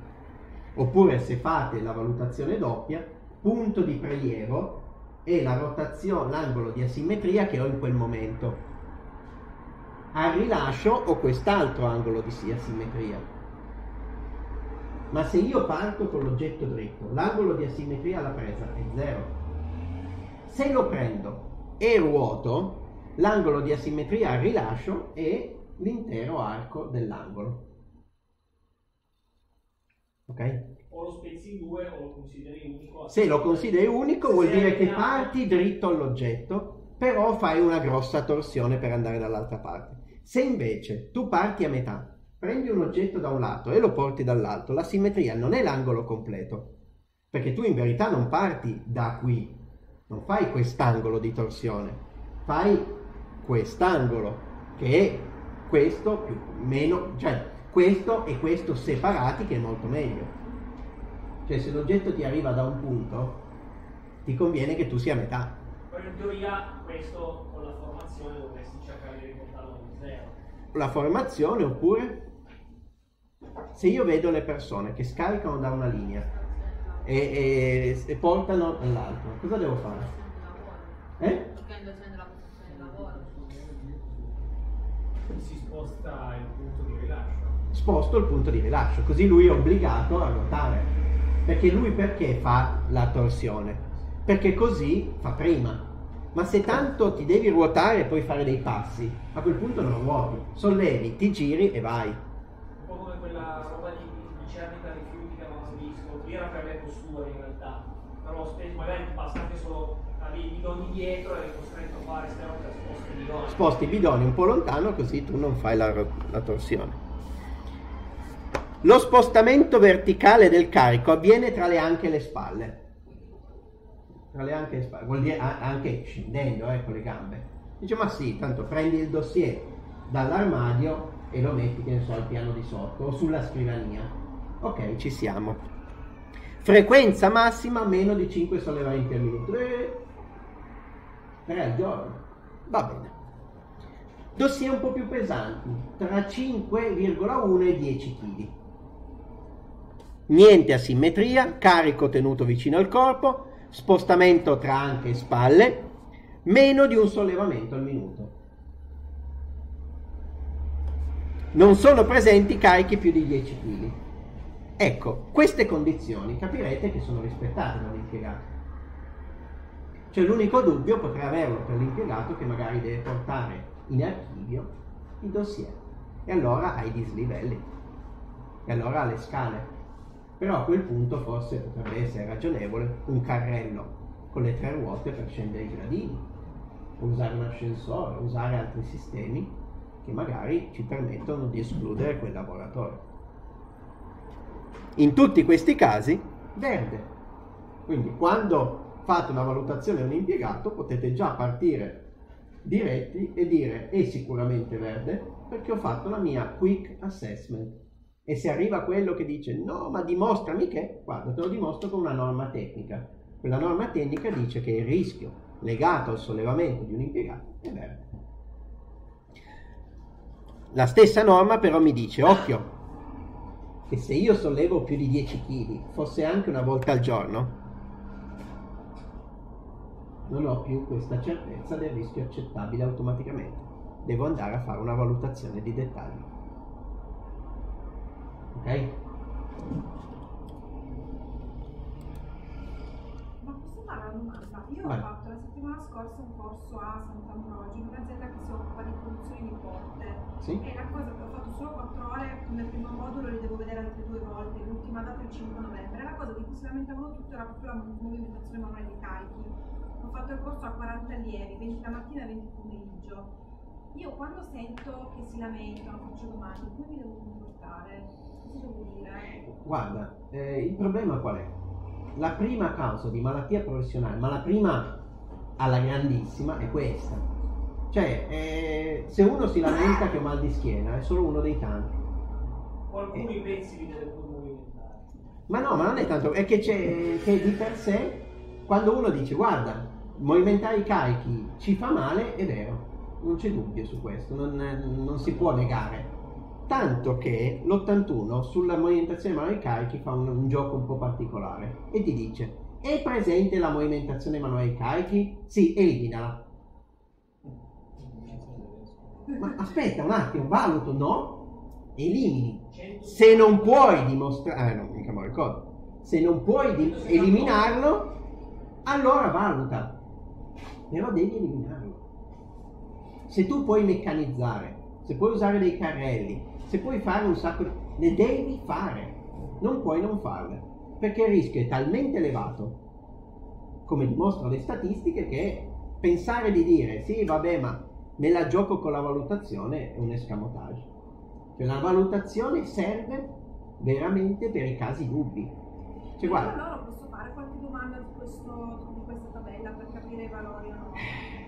Oppure se fate la valutazione doppia, punto di prelievo è la rotazione, l'angolo di asimmetria che ho in quel momento. Al rilascio ho quest'altro angolo di asimmetria. Ma se io parto con l'oggetto dritto, l'angolo di asimmetria alla presa è zero. Se lo prendo e ruoto, l'angolo di asimmetria al rilascio è l'intero arco dell'angolo. Okay. O lo spezzi in due o lo consideri unico. Se lo consideri unico vuol dire che parti dritto all'oggetto, però fai una grossa torsione per andare dall'altra parte. Se invece tu parti a metà, prendi un oggetto da un lato e lo porti dall'altro, la simmetria non è l'angolo completo, perché tu in verità non parti da qui, non fai quest'angolo di torsione, fai quest'angolo che è questo più meno, cioè questo e questo separati, che è molto meglio. Cioè se l'oggetto ti arriva da un punto ti conviene che tu sia a metà. Però in teoria questo con la formazione dovresti cercare di riportarlo a zero. La formazione oppure? se io vedo le persone che scaricano da una linea e, e, e portano all'altra, cosa devo fare? Eh? Si sposta il punto di rilascio. Sposto il punto di rilascio, così lui è obbligato a ruotare. Perché lui perché fa la torsione? Perché così fa prima. Ma se tanto ti devi ruotare e poi fare dei passi, a quel punto non ruoti, sollevi, ti giri e vai. Un po' come quella roba di, di ceramica rifiuti che avevamo visto, qui era per le posture in realtà, però spesso magari ti basta anche solo avere i bidoni dietro e eri costretto a fare stero per sposti i bidoni. Sposti i bidoni un po' lontano così tu non fai la, la torsione. Lo spostamento verticale del carico avviene tra le anche e le spalle. Tra le anche e le spalle, vuol dire anche scendendo eh, con le gambe. Dice ma sì, tanto prendi il dossier dall'armadio e lo metti, che ne so, al piano di sotto o sulla scrivania. Ok, ci siamo. Frequenza massima meno di cinque sollevamenti al minuto. tre al giorno. Va bene. Dossier un po' più pesanti, tra cinque virgola uno e dieci chili. Niente asimmetria, carico tenuto vicino al corpo, spostamento tra anche e spalle, meno di un sollevamento al minuto. Non sono presenti carichi più di dieci chili. Ecco, queste condizioni capirete che sono rispettate dall'impiegato. Cioè l'unico dubbio potrà averlo per l'impiegato che magari deve portare in archivio i dossier e allora hai i dislivelli e allora ha le scale, però a quel punto forse potrebbe essere ragionevole un carrello con le tre ruote per scendere i gradini, usare un ascensore, usare altri sistemi che magari ci permettono di escludere quel lavoratore. In tutti questi casi verde, quindi quando fate una valutazione a un impiegato potete già partire diretti e dire è sicuramente verde perché ho fatto la mia quick assessment, e se arriva quello che dice no ma dimostrami che, guarda te lo dimostro con una norma tecnica, quella norma tecnica dice che il rischio legato al sollevamento di un impiegato è verde. La stessa norma però mi dice occhio che se io sollevo più di dieci chili fosse anche una volta al giorno non ho più questa certezza del rischio accettabile automaticamente. Devo andare a fare una valutazione di dettaglio. Ok? Ma posso fare una domanda? Io Vai. ho fatto la settimana scorsa un corso a Sant'Ambrogio, in un'azienda che si occupa di produzioni di porte. Sì? E la cosa che ho fatto solo quattro ore, nel primo modulo li devo vedere altre due volte, l'ultima data è il cinque novembre. La cosa di cui si lamentavano tutto era proprio la movimentazione manuale dei carichi. Ho fatto il corso a quaranta allievi, venti la mattina e venti pomeriggio. Io quando sento che si lamentano, faccio domande, come mi devo comportare? Cosa devo dire? Guarda, eh, il problema qual è? La prima causa di malattia professionale, ma la prima alla grandissima, è questa. Cioè, eh, se uno si lamenta che ha mal di schiena, è solo uno dei tanti. Qualcuno eh. pensi di dover movimentare. Ma no, ma non è tanto, è che, c'è, che di per sé, quando uno dice guarda, movimentare i carichi ci fa male, è vero, non c'è dubbio su questo, non, non si può negare, tanto che l'ottantuno sulla movimentazione manuale dei carichi fa un, un gioco un po' particolare e ti dice è presente la movimentazione manuale dei carichi? Sì, eliminala. Ma aspetta un attimo, valuto, no, elimini. Se non puoi dimostrare, eh, no, mica me lo ricordo, se non puoi eliminarlo, allora valuta, però devi eliminarlo. Se tu puoi meccanizzare, se puoi usare dei carrelli, se puoi fare un sacco di cose, le devi fare, non puoi non farle, perché il rischio è talmente elevato, come dimostrano le statistiche, che pensare di dire sì vabbè ma me la gioco con la valutazione è un escamotage. Cioè la valutazione serve veramente per i casi dubbi. Cioè guarda, qualche domanda di, questo, di questa tabella per capire i valori o no?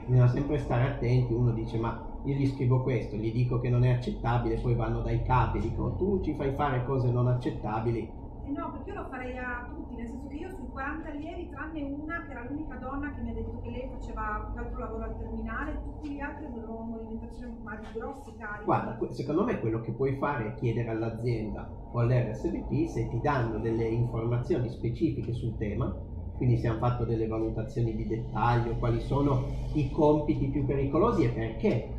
Bisogna sempre stare attenti, uno dice ma io gli scrivo questo, gli dico che non è accettabile, poi vanno dai capi e dicono tu ci fai fare cose non accettabili, Eh no, perché io lo farei a tutti, nel senso che io sui quaranta allievi, tranne una che era l'unica donna che mi ha detto che lei faceva un altro lavoro al terminale, tutti gli altri avevano movimentazioni ma di grossi carichi. Guarda, secondo me quello che puoi fare è chiedere all'azienda o all'erre esse bi pi se ti danno delle informazioni specifiche sul tema, quindi se hanno fatto delle valutazioni di dettaglio, quali sono i compiti più pericolosi e perché.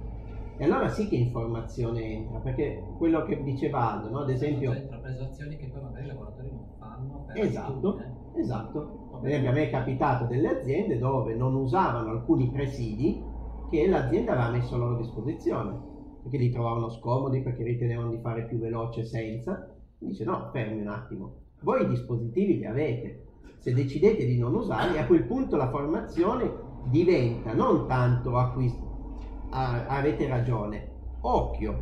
E allora sì che informazione entra, perché quello che diceva Aldo, no? Ad esempio... Sono intraprese azioni che poi magari i lavoratori non fanno per... Esatto, esatto. Per esempio a me è capitato delle aziende dove non usavano alcuni presidi che l'azienda aveva messo a loro disposizione, perché li trovavano scomodi, perché ritenevano di fare più veloce senza. Dice no, fermi un attimo, voi i dispositivi li avete, se decidete di non usarli, a quel punto la formazione diventa non tanto acquisto. A, avete ragione, occhio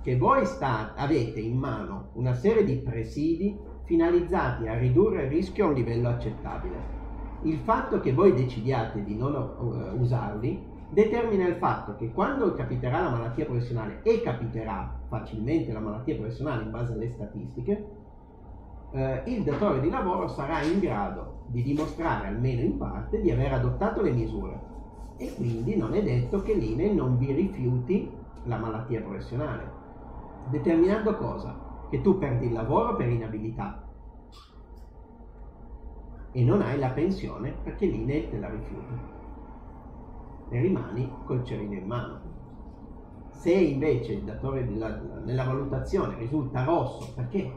che voi sta, avete in mano una serie di presidi finalizzati a ridurre il rischio a un livello accettabile. Il fatto che voi decidiate di non uh, usarli determina il fatto che quando capiterà la malattia professionale, e capiterà facilmente la malattia professionale in base alle statistiche, eh, il datore di lavoro sarà in grado di dimostrare almeno in parte di aver adottato le misure. E quindi non è detto che l'I N E non vi rifiuti la malattia professionale, determinando cosa? Che tu perdi il lavoro per inabilità e non hai la pensione perché l'I N E te la rifiuta e rimani col cerino in mano. Se invece il datore della, nella valutazione risulta rosso, perché?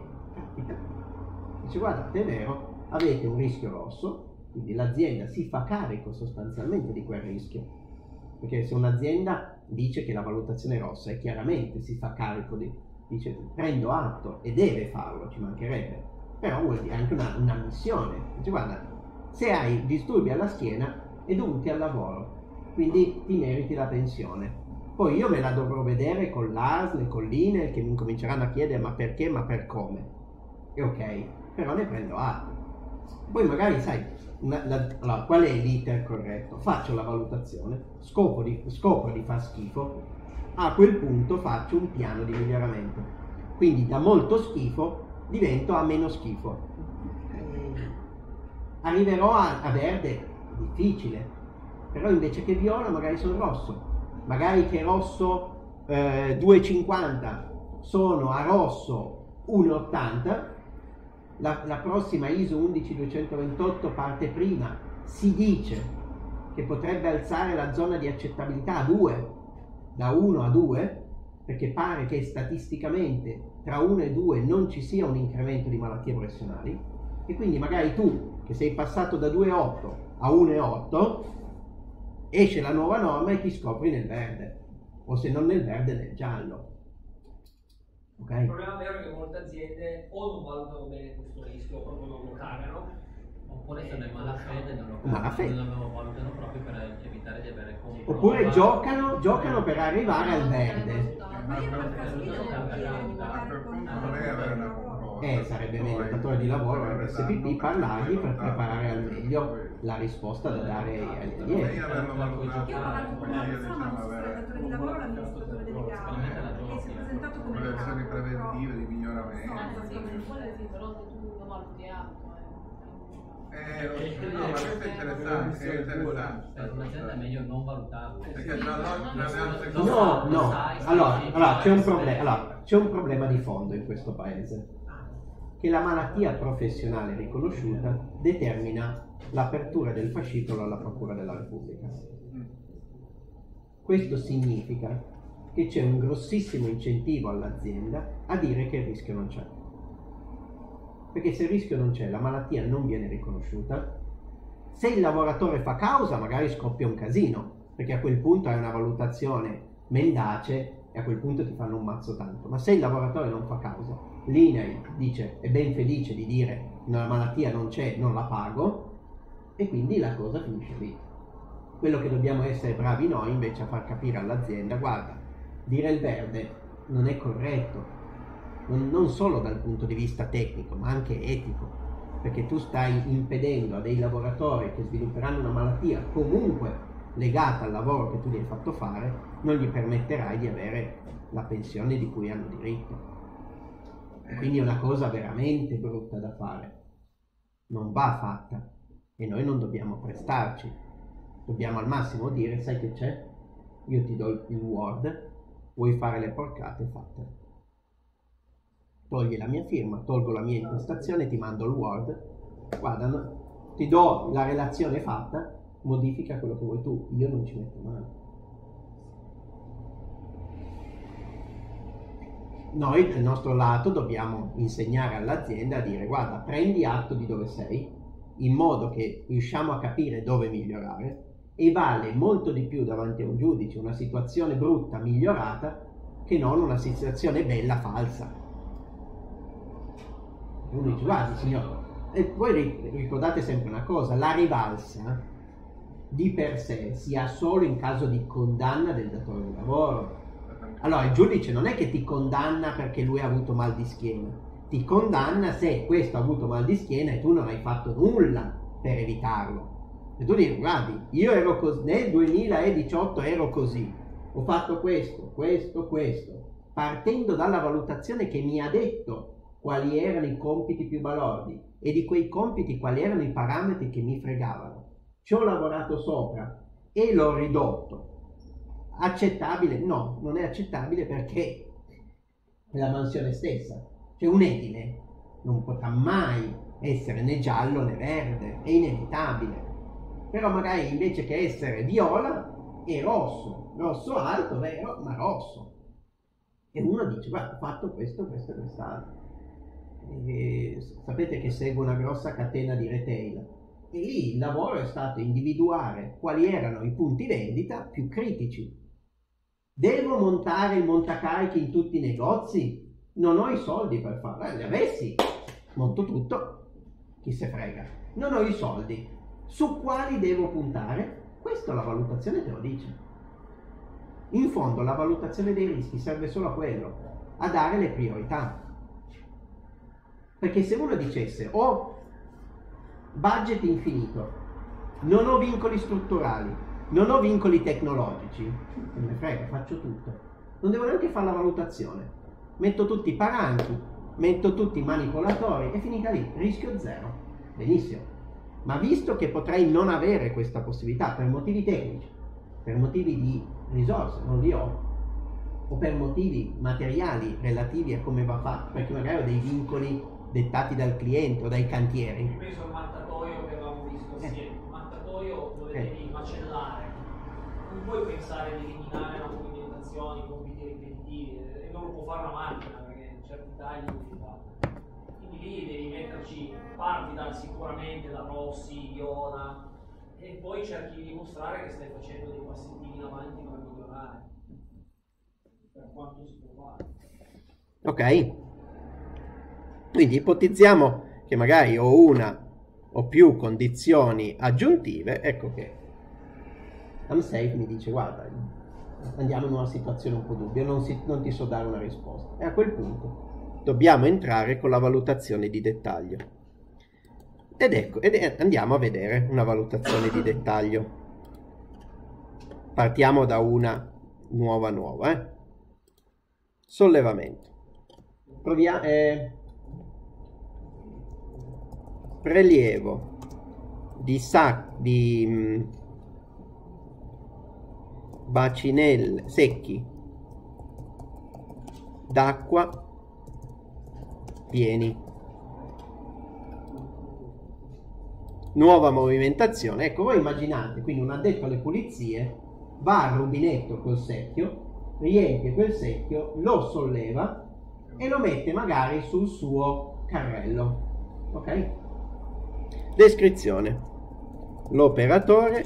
Dice guardate, è vero, avete un rischio rosso. Quindi l'azienda si fa carico sostanzialmente di quel rischio, perché se un'azienda dice che la valutazione rossa è chiaramente si fa carico di, dice prendo atto e deve farlo, ci mancherebbe, però vuol dire anche una, una missione, dice guarda se hai disturbi alla schiena è dovuti al lavoro, quindi ti meriti la pensione. Poi io me la dovrò vedere con l'A S L, con l'I N E L che mi cominceranno a chiedere ma perché, ma per come, e ok, però ne prendo atto. Poi magari sai Una, la, allora, qual è l'iter corretto? Faccio la valutazione, scopo di, scopo di far schifo, a quel punto faccio un piano di miglioramento, quindi da molto schifo divento a meno schifo, arriverò a, a verde, difficile, però invece che viola magari sono rosso, magari che rosso eh, due virgola cinquanta sono a rosso uno virgola ottanta. La, la prossima I S O uno uno due due otto parte prima, si dice che potrebbe alzare la zona di accettabilità a due, da uno a due, perché pare che statisticamente tra uno e due non ci sia un incremento di malattie professionali, e quindi magari tu che sei passato da due virgola otto a uno virgola otto esce la nuova norma e ti scopri nel verde, o se non nel verde nel giallo. Okay. Il problema vero è che molte aziende o non valutano bene questo rischio, o proprio non lo cagano, oppure se ne malafede non lo valutano proprio per evitare di avere compiti. Oppure giocano, giocano per arrivare al verde. Ma io per caso Eh, sarebbe meglio il datore di lavoro erre esse bi pi parlargli per preparare al meglio la risposta da dare agli allievi. Io avevo valutato il lavoro l'amministratore delegato. Come azioni preventive di miglioramento. No, sì, sì, però se tu non valuti altro. Eh, no, ma questo è interessante, è interessante. Per un'azienda è meglio non valutarlo. Perché tra l'altro... No, no, allora, allora c'è un problema, allora, c'è un problema di fondo in questo paese, che la malattia professionale riconosciuta determina l'apertura del fascicolo alla Procura della Repubblica. Questo significa che c'è un grossissimo incentivo all'azienda a dire che il rischio non c'è. Perché se il rischio non c'è, la malattia non viene riconosciuta. Se il lavoratore fa causa, magari scoppia un casino, perché a quel punto hai una valutazione mendace e a quel punto ti fanno un mazzo tanto. Ma se il lavoratore non fa causa, l'I N A I L dice, è ben felice di dire no, la malattia non c'è, non la pago, e quindi la cosa finisce lì. Quello che dobbiamo essere bravi noi invece a far capire all'azienda, guarda, dire il verde non è corretto, non, non solo dal punto di vista tecnico, ma anche etico, perché tu stai impedendo a dei lavoratori che svilupperanno una malattia comunque legata al lavoro che tu gli hai fatto fare, non gli permetterai di avere la pensione di cui hanno diritto. Quindi è una cosa veramente brutta da fare, non va fatta e noi non dobbiamo prestarci, dobbiamo al massimo dire: sai che c'è? Io ti do il word, vuoi fare le porcate, fatte. Togli la mia firma, tolgo la mia impostazione, ti mando il word, guarda, ti do la relazione fatta, modifica quello che vuoi tu, io non ci metto mano. Noi dal nostro lato dobbiamo insegnare all'azienda a dire: guarda, prendi atto di dove sei, in modo che riusciamo a capire dove migliorare, e vale molto di più davanti a un giudice una situazione brutta migliorata che non una situazione bella falsa. Uno dice: guarda signore, e voi ricordate sempre una cosa, la rivalsa di per sé si ha solo in caso di condanna del datore di lavoro. Allora il giudice non è che ti condanna perché lui ha avuto mal di schiena, ti condanna se questo ha avuto mal di schiena e tu non hai fatto nulla per evitarlo. E tu dici: guardi, io ero così, nel duemiladiciotto ero così, ho fatto questo, questo, questo, partendo dalla valutazione che mi ha detto quali erano i compiti più balordi e di quei compiti quali erano i parametri che mi fregavano. Ci ho lavorato sopra e l'ho ridotto. Accettabile? No, non è accettabile perché è la mansione stessa. Cioè un edile non potrà mai essere né giallo né verde, è inevitabile. Però magari invece che essere viola è rosso, rosso alto, vero, ma rosso. E uno dice: guarda, ho fatto questo, questo e quest'altro. Sapete che segue una grossa catena di retail. E lì il lavoro è stato individuare quali erano i punti vendita più critici. Devo montare il montacarichi in tutti i negozi? Non ho i soldi per farlo. Eh, li avessi, monto tutto, chi se frega. Non ho i soldi. Su quali devo puntare? Questa la valutazione te lo dice. In fondo la valutazione dei rischi serve solo a quello, a dare le priorità. Perché se uno dicesse: oh, budget infinito, non ho vincoli strutturali, non ho vincoli tecnologici, non me ne frega, faccio tutto, non devo neanche fare la valutazione, metto tutti i paranchi, metto tutti i manipolatori e finita lì, rischio zero, benissimo. Ma visto che potrei non avere questa possibilità per motivi tecnici, per motivi di risorse, non li ho, o per motivi materiali relativi a come va fatto, perché magari ho dei vincoli dettati dal cliente o dai cantieri. Ho preso il mattatoio che avevamo visto, eh. sì, il mattatoio dove eh. devi macellare, non puoi pensare di eliminare la movimentazione, i compiti ripetitivi, e non lo può fare la macchina perché certi tagli non li fa. Quindi lì devi metterci, parti da, sicuramente da Rossi, Iona, e poi cerchi di dimostrare che stai facendo dei passettini in avanti per migliorare, per quanto si può fare. Ok. Quindi ipotizziamo che magari ho una o più condizioni aggiuntive, ecco che AimSafe mi dice: guarda, andiamo in una situazione un po' dubbia, non, si, non ti so dare una risposta. E a quel punto dobbiamo entrare con la valutazione di dettaglio. Ed ecco, ed andiamo a vedere una valutazione di dettaglio. Partiamo da una nuova nuova. Eh? Sollevamento. Proviamo... Eh... prelievo di sac di mh, bacinelle secchi d'acqua pieni, nuova movimentazione. Ecco, voi immaginate quindi un addetto alle pulizie va al rubinetto col secchio, riempie quel secchio, lo solleva e lo mette magari sul suo carrello, ok? Descrizione: l'operatore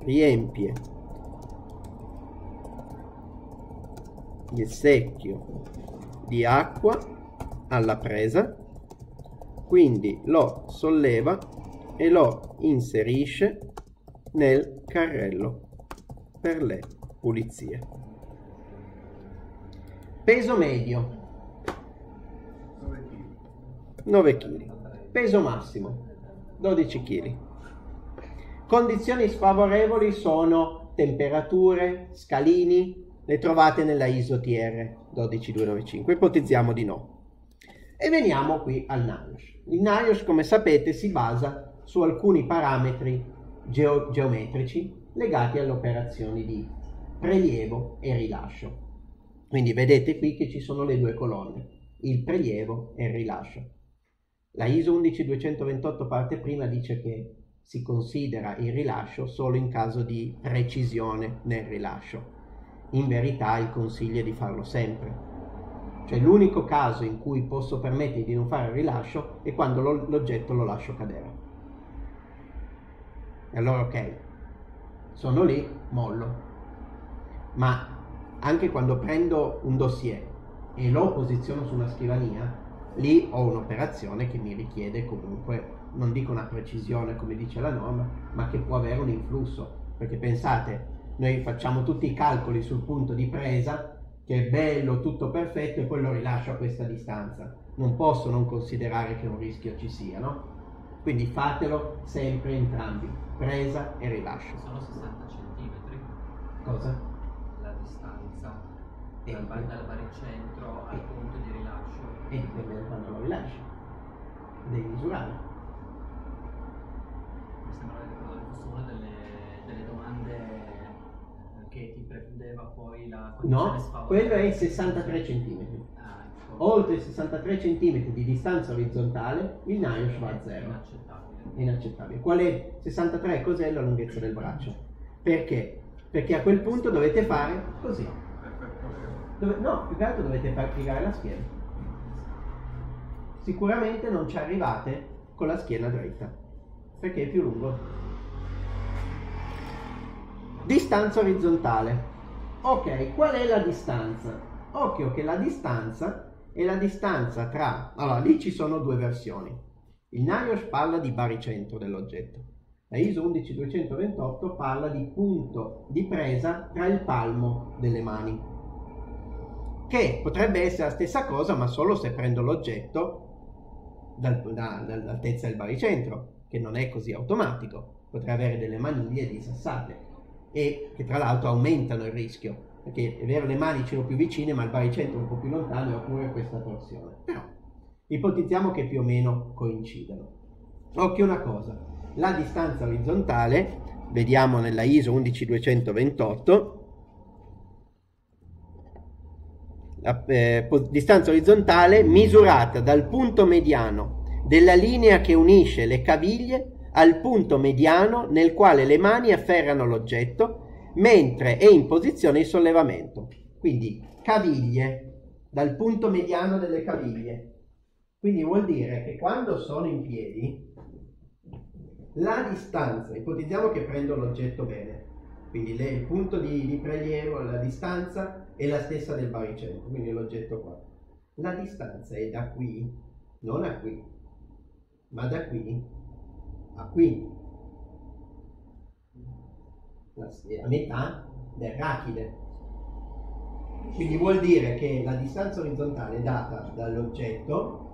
riempie il secchio di acqua alla presa, quindi lo solleva e lo inserisce nel carrello per le pulizie. Peso medio nove chili, peso massimo dodici chili. Condizioni sfavorevoli sono temperature, scalini, le trovate nella I S O T R uno due due nove cinque, ipotizziamo di no. E veniamo qui al NIOSH. Il NIOSH, come sapete, si basa su alcuni parametri geo geometrici legati alle operazioni di prelievo e rilascio. Quindi vedete qui che ci sono le due colonne, il prelievo e il rilascio. La I S O uno uno due due otto parte prima dice che si considera il rilascio solo in caso di precisione nel rilascio. In verità il consiglio è di farlo sempre. Cioè l'unico caso in cui posso permettermi di non fare il rilascio è quando l'oggetto lo lascio cadere. E allora ok, sono lì, mollo. Ma anche quando prendo un dossier e lo posiziono su una scrivania, lì ho un'operazione che mi richiede comunque, non dico una precisione come dice la norma, ma che può avere un influsso. Perché pensate, noi facciamo tutti i calcoli sul punto di presa, che è bello, tutto perfetto, e poi lo rilascio a questa distanza. Non posso non considerare che un rischio ci sia, no? Quindi fatelo sempre entrambi, presa e rilascio. Sono sessanta centimetri. Cosa? La distanza e dal baricentro al punto di rilascio. E dipende da quando lo rilasci. Devi misurare. Mi sembra che fosse una delle, delle domande che ti precludeva poi la condizione sfavorevole. No, quello è il sessantatré centimetri. Ah, ecco. Oltre i sessantatré centimetri di distanza orizzontale, il NIOSH va a zero. Inaccettabile. Inaccettabile. Qual è sessantatré? Cos'è la lunghezza del braccio? Perché? Perché a quel punto dovete fare così. Dove, no, più che altro dovete far piegare la schiena. Sicuramente non ci arrivate con la schiena dritta, perché è più lungo. Distanza orizzontale. Ok, qual è la distanza? Occhio che la distanza è la distanza tra... Allora, lì ci sono due versioni. Il NIOSH parla di baricentro dell'oggetto. La I S O uno uno due due otto parla di punto di presa tra il palmo delle mani. Che potrebbe essere la stessa cosa, ma solo se prendo l'oggetto dal, da, dall'altezza del baricentro, che non è così automatico. Potrei avere delle maniglie disassate, e che tra l'altro aumentano il rischio, perché è vero le mani ce l'ho più vicine ma il baricentro un po' più lontano, oppure questa torsione, però ipotizziamo che più o meno coincidano. Occhio una cosa, la distanza orizzontale, vediamo nella I S O uno uno due due otto, la eh, distanza orizzontale misurata dal punto mediano della linea che unisce le caviglie al punto mediano nel quale le mani afferrano l'oggetto mentre è in posizione di sollevamento. Quindi caviglie, dal punto mediano delle caviglie. Quindi vuol dire che quando sono in piedi la distanza, ipotizziamo che prendo l'oggetto bene, quindi le, il punto di, di prelievo, la distanza è la stessa del baricentro, quindi l'oggetto qua. La distanza è da qui, non a qui, ma da qui a qui, la metà del rachide. Quindi vuol dire che la distanza orizzontale è data dall'oggetto,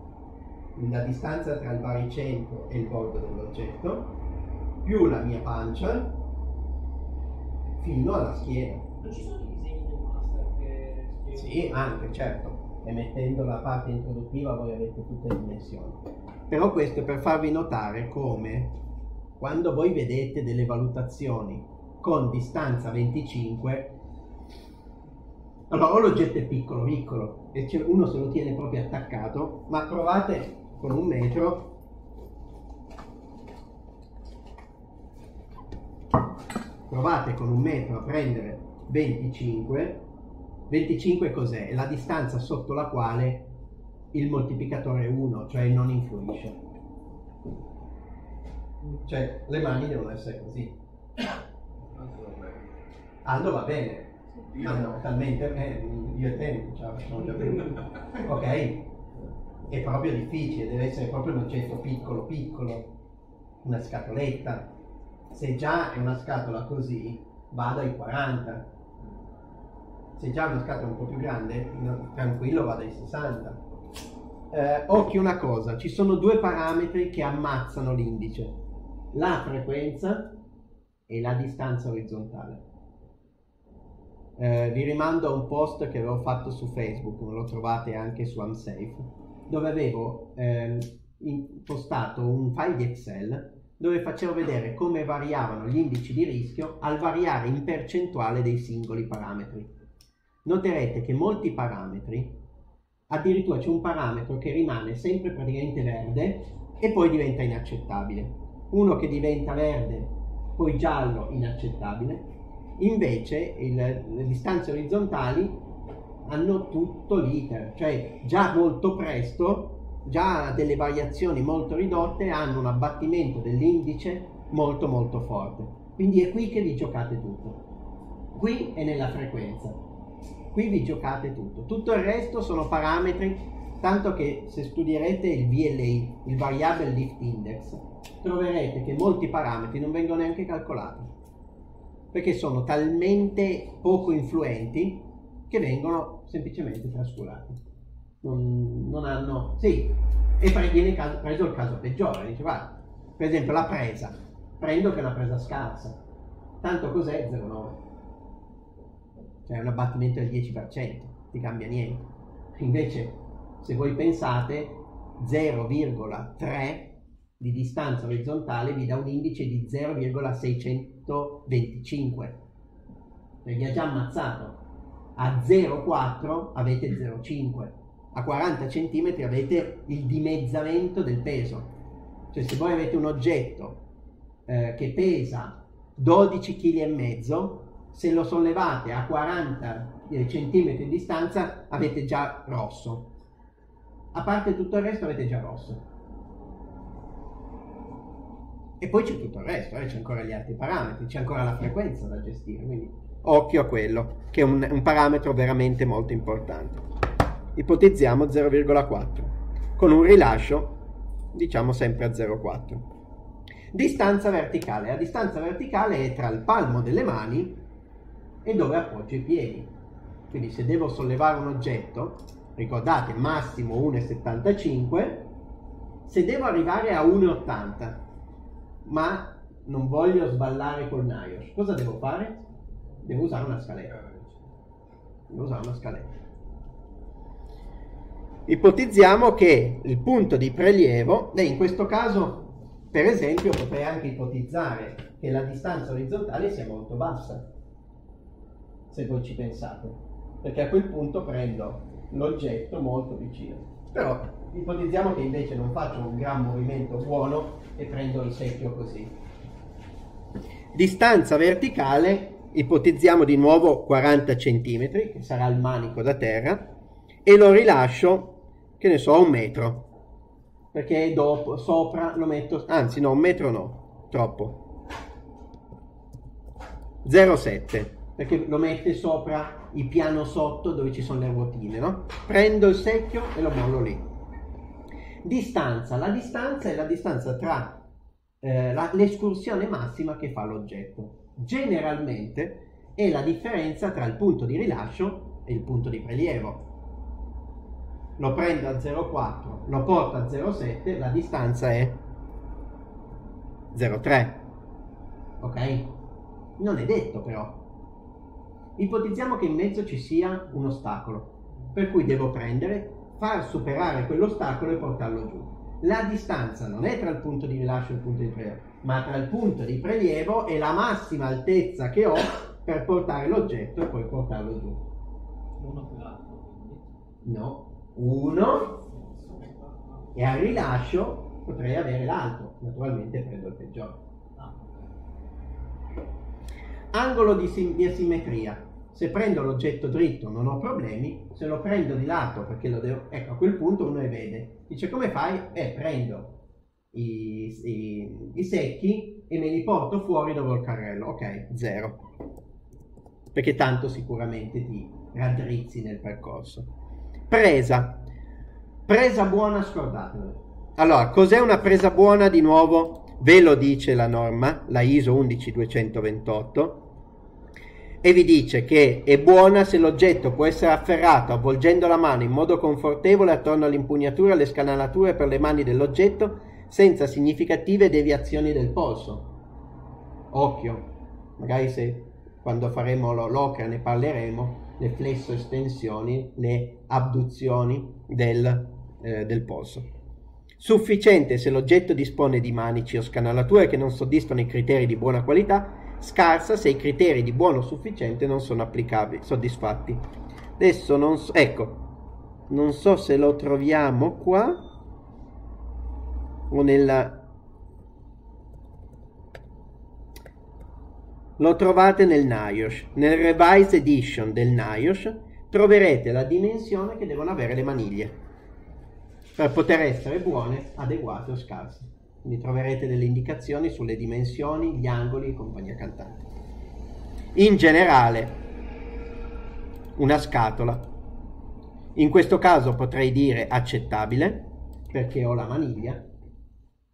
la distanza tra il baricentro e il bordo dell'oggetto, più la mia pancia fino alla schiena. Non ci sono i disegni del master che... Sì, anche, certo. E mettendo la parte introduttiva voi avete tutte le dimensioni. Però questo è per farvi notare come quando voi vedete delle valutazioni con distanza venticinque, allora o l'oggetto è piccolo piccolo e uno se lo tiene proprio attaccato, ma provate con un metro provate con un metro a prendere venticinque. Venticinque cos'è? È la distanza sotto la quale il moltiplicatore è uno, cioè non influisce. Cioè le mani devono essere così. Aldo va bene. Io ah, no, talmente bene, io e te ce la facciamo già bene. Ok? È proprio difficile, deve essere proprio un oggetto piccolo piccolo, una scatoletta. Se già è una scatola così, vado ai quaranta. Se già una scatola un po' più grande, tranquillo vado ai sessanta. Eh, occhio una cosa, ci sono due parametri che ammazzano l'indice, la frequenza e la distanza orizzontale. Eh, vi rimando a un post che avevo fatto su Facebook, lo trovate anche su AimSafe, dove avevo eh, impostato un file Excel dove facevo vedere come variavano gli indici di rischio al variare in percentuale dei singoli parametri. Noterete che molti parametri, addirittura c'è un parametro che rimane sempre praticamente verde e poi diventa inaccettabile, uno che diventa verde poi giallo inaccettabile, invece il, le distanze orizzontali hanno tutto l'iter, cioè già molto presto, già delle variazioni molto ridotte hanno un abbattimento dell'indice molto molto forte. Quindi è qui che vi giocate tutto, qui è nella frequenza, qui vi giocate tutto, tutto il resto sono parametri, tanto che se studierete il V L I, il Variable Lift Index, troverete che molti parametri non vengono neanche calcolati, perché sono talmente poco influenti che vengono semplicemente trascurati, non, non hanno... sì, e viene caso, preso il caso peggiore, dice, va, per esempio la presa, prendo che è una presa scarsa, tanto cos'è zero virgola nove, cioè un abbattimento del dieci per cento, ti cambia niente, invece se voi pensate zero virgola tre di distanza orizzontale vi dà un indice di zero virgola seicentoventicinque, cioè vi ha già ammazzato. A zero virgola quattro avete zero virgola cinque, a quaranta centimetri avete il dimezzamento del peso, cioè se voi avete un oggetto eh, che pesa dodici virgola cinque chili, se lo sollevate a quaranta centimetri di distanza avete già rosso, a parte tutto il resto avete già rosso. E poi c'è tutto il resto, eh? C'è ancora gli altri parametri, c'è ancora la frequenza da gestire, quindi... occhio a quello, che è un, un parametro veramente molto importante. Ipotizziamo zero virgola quattro, con un rilascio diciamo sempre a zero virgola quattro. Distanza verticale. La distanza verticale è tra il palmo delle mani e dove appoggio i piedi. Quindi se devo sollevare un oggetto, ricordate massimo uno virgola settantacinque, se devo arrivare a uno virgola ottanta, ma non voglio sballare col NIOSH, cosa devo fare? Devo usare una scaletta. Devo usare una scaletta. Ipotizziamo che il punto di prelievo, e in questo caso, per esempio, potrei anche ipotizzare che la distanza orizzontale sia molto bassa, se voi ci pensate, perché a quel punto prendo l'oggetto molto vicino. Però ipotizziamo che invece non faccio un gran movimento buono e prendo il secchio così. Distanza verticale. Ipotizziamo di nuovo quaranta centimetri, che sarà il manico da terra, e lo rilascio, che ne so, a un metro, perché dopo, sopra, lo metto... anzi no, un metro no, troppo, zero virgola sette, perché lo mette sopra il piano sotto dove ci sono le ruotine, no? Prendo il secchio e lo mollo lì. Distanza. La distanza è la distanza tra eh, l'escursione massima che fa l'oggetto. Generalmente è la differenza tra il punto di rilascio e il punto di prelievo. Lo prendo a zero virgola quattro, lo porto a zero virgola sette, la distanza è zero virgola tre. Ok? Non è detto però. Ipotizziamo che in mezzo ci sia un ostacolo, per cui devo prendere, far superare quell'ostacolo e portarlo giù. La distanza non è tra il punto di rilascio e il punto di prelievo, ma tra il punto di prelievo e la massima altezza che ho per portare l'oggetto e poi portarlo giù. Uno più alto? No, uno, e al rilascio potrei avere l'altro, naturalmente prendo il peggiore. Angolo di, sim di asimmetria. Se prendo l'oggetto dritto non ho problemi, se lo prendo di lato perché lo devo... ecco, a quel punto uno ne vede. Dice, come fai? Eh, prendo i, i, i secchi e me li porto fuori dopo il carrello. Ok, zero. Perché tanto sicuramente ti raddrizzi nel percorso. Presa. Presa buona, scordatevelo. Allora, cos'è una presa buona? Di nuovo, ve lo dice la norma, la ISO uno uno due due otto. E vi dice che è buona se l'oggetto può essere afferrato avvolgendo la mano in modo confortevole attorno all'impugnatura e alle scanalature per le mani dell'oggetto senza significative deviazioni del polso. Occhio, magari se quando faremo l'ocra ne parleremo, le flesso-estensioni, le abduzioni del eh, del polso. Sufficiente se l'oggetto dispone di manici o scanalature che non soddisfano i criteri di buona qualità, scarsa se i criteri di buono o sufficiente non sono applicabili, soddisfatti. Adesso non so, ecco, non so se lo troviamo qua o nella... Lo trovate nel NIOSH, nel Revised Edition del NIOSH troverete la dimensione che devono avere le maniglie per poter essere buone, adeguate o scarse. Quindi troverete delle indicazioni sulle dimensioni, gli angoli e compagnia cantante. In generale, una scatola. In questo caso potrei dire accettabile, perché ho la maniglia,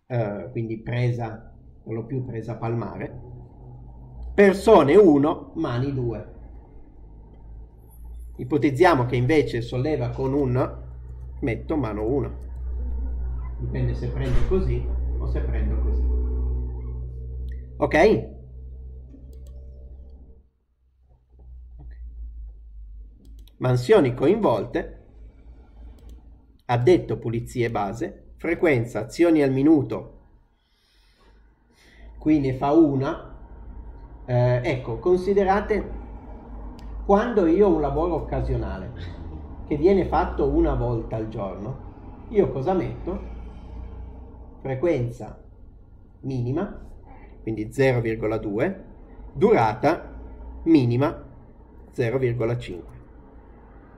eh, quindi presa, non l'ho più presa palmare. Persone uno, mani due. Ipotizziamo che invece solleva con un... metto mano uno, dipende se prendo così o se prendo così. Ok, mansioni coinvolte, addetto pulizie base, frequenza azioni al minuto, qui ne fa una. Eh, ecco, considerate, quando io ho un lavoro occasionale che viene fatto una volta al giorno, io cosa metto? Frequenza minima, quindi zero virgola due, durata minima zero virgola cinque.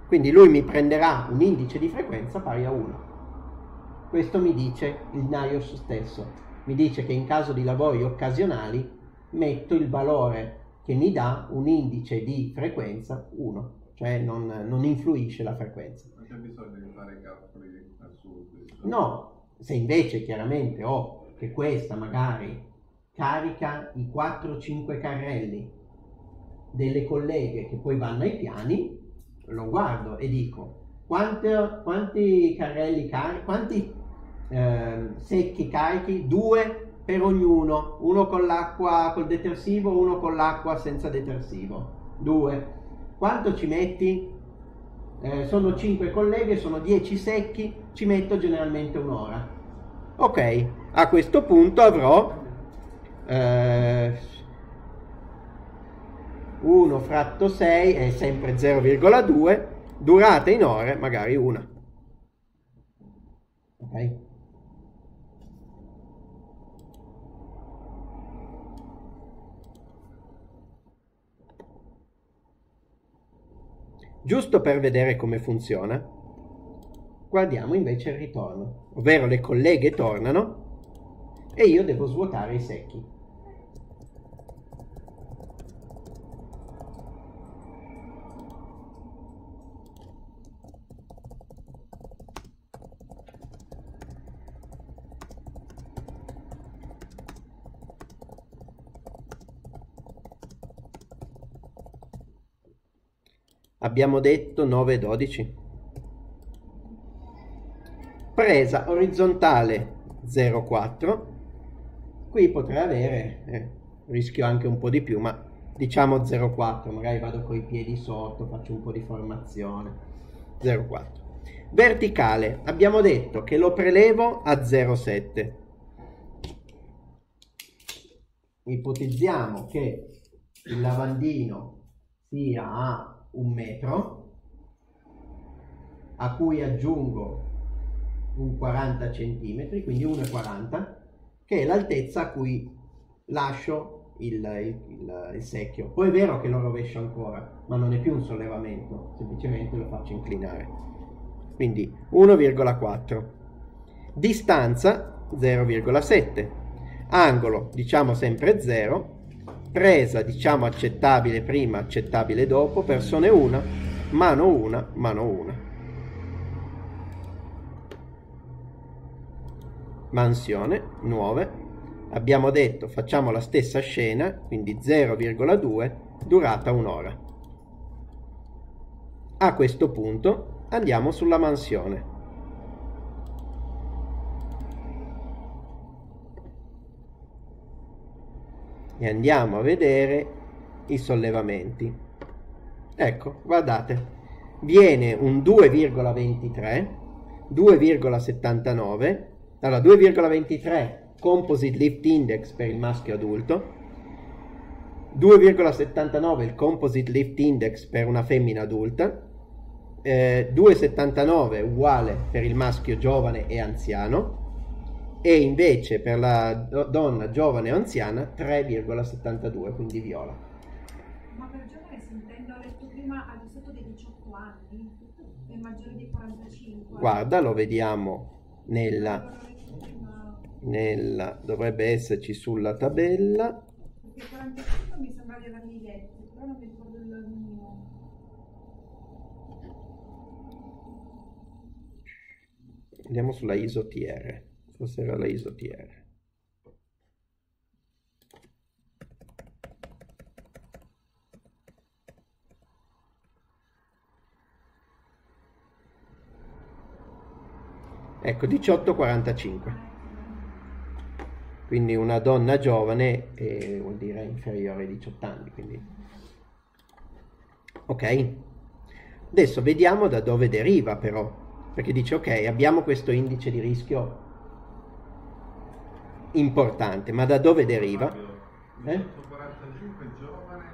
Quindi lui mi prenderà un indice di frequenza pari a uno. Questo mi dice il NIOSH stesso. Mi dice che in caso di lavori occasionali metto il valore che mi dà un indice di frequenza uno. Cioè non, non influisce la frequenza. Non c'è bisogno di fare calcoli assoluti. No, se invece chiaramente ho che questa magari carica i quattro cinque carrelli delle colleghe che poi vanno ai piani, lo guardo e dico quanti, quanti carrelli carichi, quanti eh, secchi carichi, due per ognuno, uno con l'acqua col detersivo, uno con l'acqua senza detersivo, due. Quanto ci metti? Eh, sono cinque colleghe, sono dieci secchi, ci metto generalmente un'ora. Ok, a questo punto avrò uno eh, fratto sei, è sempre zero virgola due, durata in ore, magari una. Ok. Giusto per vedere come funziona, guardiamo invece il ritorno, ovvero le colleghe tornano e io devo svuotare i secchi. Abbiamo detto nove e dodici. Presa orizzontale zero virgola quattro. Qui potrei avere, eh, rischio anche un po' di più, ma diciamo zero virgola quattro, magari vado coi piedi sotto, faccio un po' di formazione. zero virgola quattro. Verticale, abbiamo detto che lo prelevo a zero virgola sette. Ipotizziamo che il lavandino sia a un metro, a cui aggiungo un quaranta centimetri, quindi uno virgola quaranta, che è l'altezza a cui lascio il, il, il, il secchio. Poi è vero che lo rovescio ancora, ma non è più un sollevamento, semplicemente lo faccio inclinare. Quindi uno virgola quattro. Distanza zero virgola sette. Angolo diciamo sempre zero. Presa diciamo accettabile prima, accettabile dopo, persone una, mano una, mano una. Mansione nove, abbiamo detto facciamo la stessa scena, quindi zero virgola due, durata un'ora. A questo punto andiamo sulla mansione. E andiamo a vedere i sollevamenti. Ecco, guardate, viene un due virgola ventitré due virgola settantanove, allora due virgola ventitré Composite Lift Index per il maschio adulto, due virgola settantanove il Composite Lift Index per una femmina adulta, eh, due virgola settantanove uguale per il maschio giovane e anziano, e invece per la donna giovane o anziana tre virgola settantadue, quindi viola. Ma per giovane si intende, ho detto prima, al di sotto dei diciotto anni e maggiore di quarantacinque. Guarda, lo vediamo nella, nella dovrebbe esserci sulla tabella. Perché quarantacinque mi sembra di averli letti, però non mi ricordo il mio. Andiamo sulla I S O T R, forse era la I S O T R. Ecco, diciotto quarantacinque. Quindi una donna giovane eh, vuol dire inferiore ai diciotto anni. Quindi. Ok? Adesso vediamo da dove deriva però, perché dice ok, abbiamo questo indice di rischio importante, ma da dove deriva? Eh? quarantacinque giovane,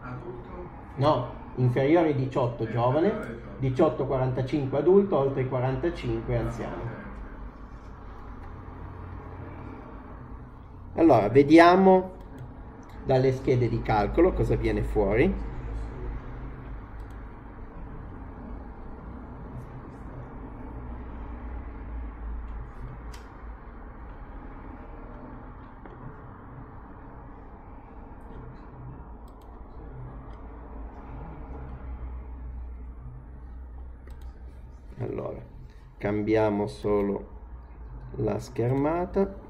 adulto? No, inferiore ai diciotto giovane, diciotto quarantacinque adulto, oltre i quarantacinque anziano. Allora, vediamo dalle schede di calcolo cosa viene fuori. Allora, cambiamo solo la schermata.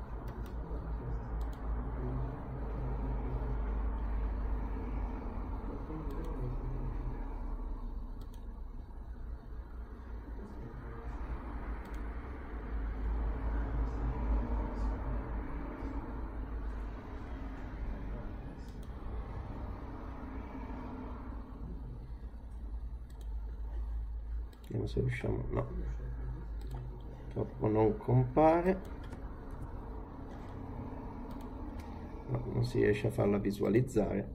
Vediamo se riusciamo, no, purtroppo non compare, no, non si riesce a farla visualizzare.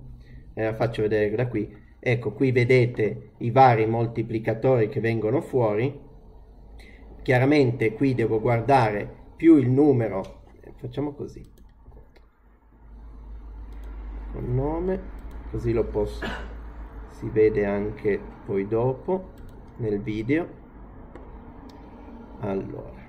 Eh, la faccio vedere da qui. Ecco, qui vedete i vari moltiplicatori che vengono fuori. Chiaramente qui devo guardare più il numero, facciamo così, con nome, così lo posso, si vede anche poi dopo nel video. Allora,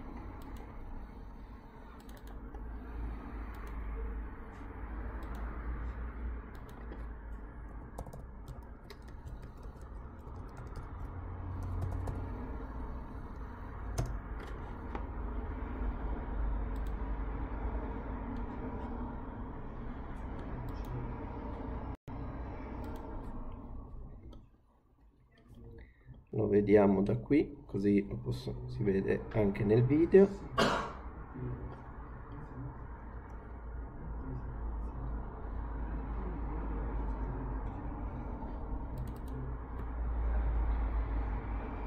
lo vediamo da qui, così lo posso, si vede anche nel video.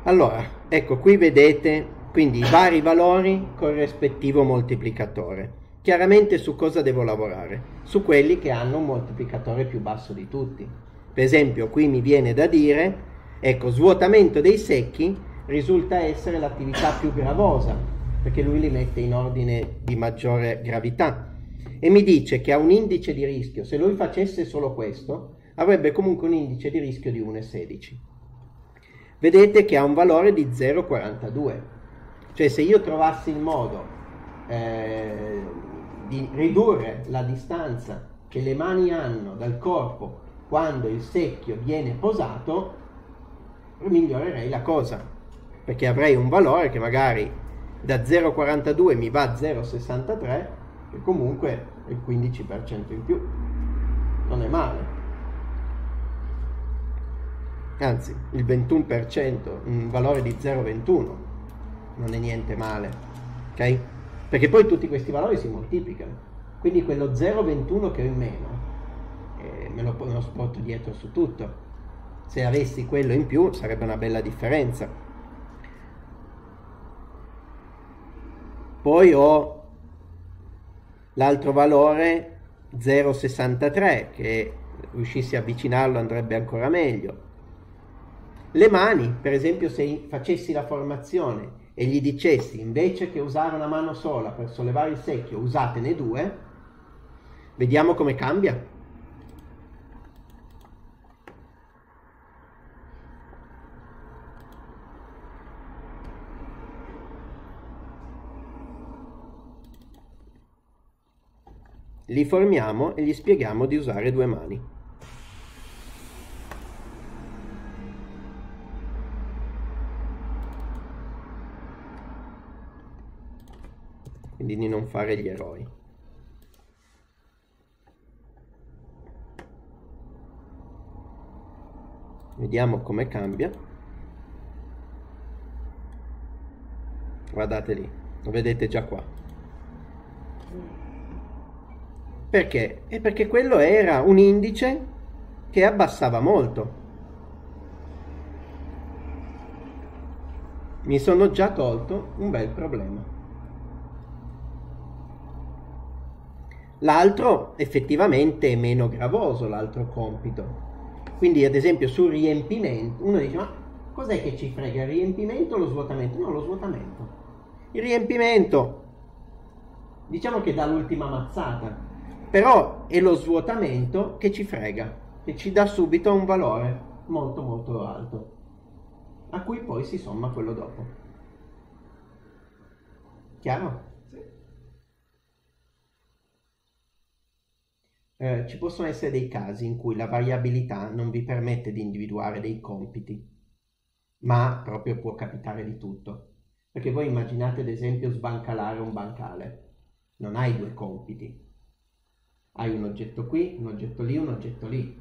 Allora, ecco, qui vedete quindi i vari valori col rispettivo moltiplicatore. Chiaramente su cosa devo lavorare? Su quelli che hanno un moltiplicatore più basso di tutti. Per esempio, qui mi viene da dire, ecco, svuotamento dei secchi risulta essere l'attività più gravosa, perché lui li mette in ordine di maggiore gravità, e mi dice che ha un indice di rischio, se lui facesse solo questo, avrebbe comunque un indice di rischio di uno virgola sedici. Vedete che ha un valore di zero virgola quarantadue, cioè se io trovassi il modo eh, di ridurre la distanza che le mani hanno dal corpo quando il secchio viene posato, migliorerei la cosa, perché avrei un valore che magari da zero virgola quarantadue mi va a zero virgola sessantatré, che comunque è il quindici per cento in più, non è male, anzi il ventuno per cento, un valore di zero virgola ventuno non è niente male, ok? Perché poi tutti questi valori si moltiplicano, quindi quello zero virgola ventuno che ho in meno eh, me, lo, me lo porto dietro su tutto. Se avessi quello in più sarebbe una bella differenza. poi ho l'altro valore zero virgola sessantatré, che riuscissi a avvicinarlo andrebbe ancora meglio. Le mani, per esempio, se facessi la formazione e gli dicessi invece che usare una mano sola per sollevare il secchio, usatene due, vediamo come cambia. Li formiamo e gli spieghiamo di usare due mani. Quindi di non fare gli eroi. Vediamo come cambia. Guardate lì, lo vedete già qua. Perché? È perché quello era un indice che abbassava molto. Mi sono già tolto un bel problema. L'altro effettivamente è meno gravoso, l'altro compito. Quindi ad esempio sul riempimento, uno dice ma cos'è che ci frega, il riempimento o lo svuotamento? No, lo svuotamento. Il riempimento diciamo che dà l'ultima mazzata. Però è lo svuotamento che ci frega, che ci dà subito un valore molto molto alto, a cui poi si somma quello dopo. Chiaro? Sì. Eh, ci possono essere dei casi in cui la variabilità non vi permette di individuare dei compiti, ma proprio può capitare di tutto. Perché voi immaginate ad esempio sbancalare un bancale, non hai due compiti. Hai un oggetto qui, un oggetto lì, un oggetto lì.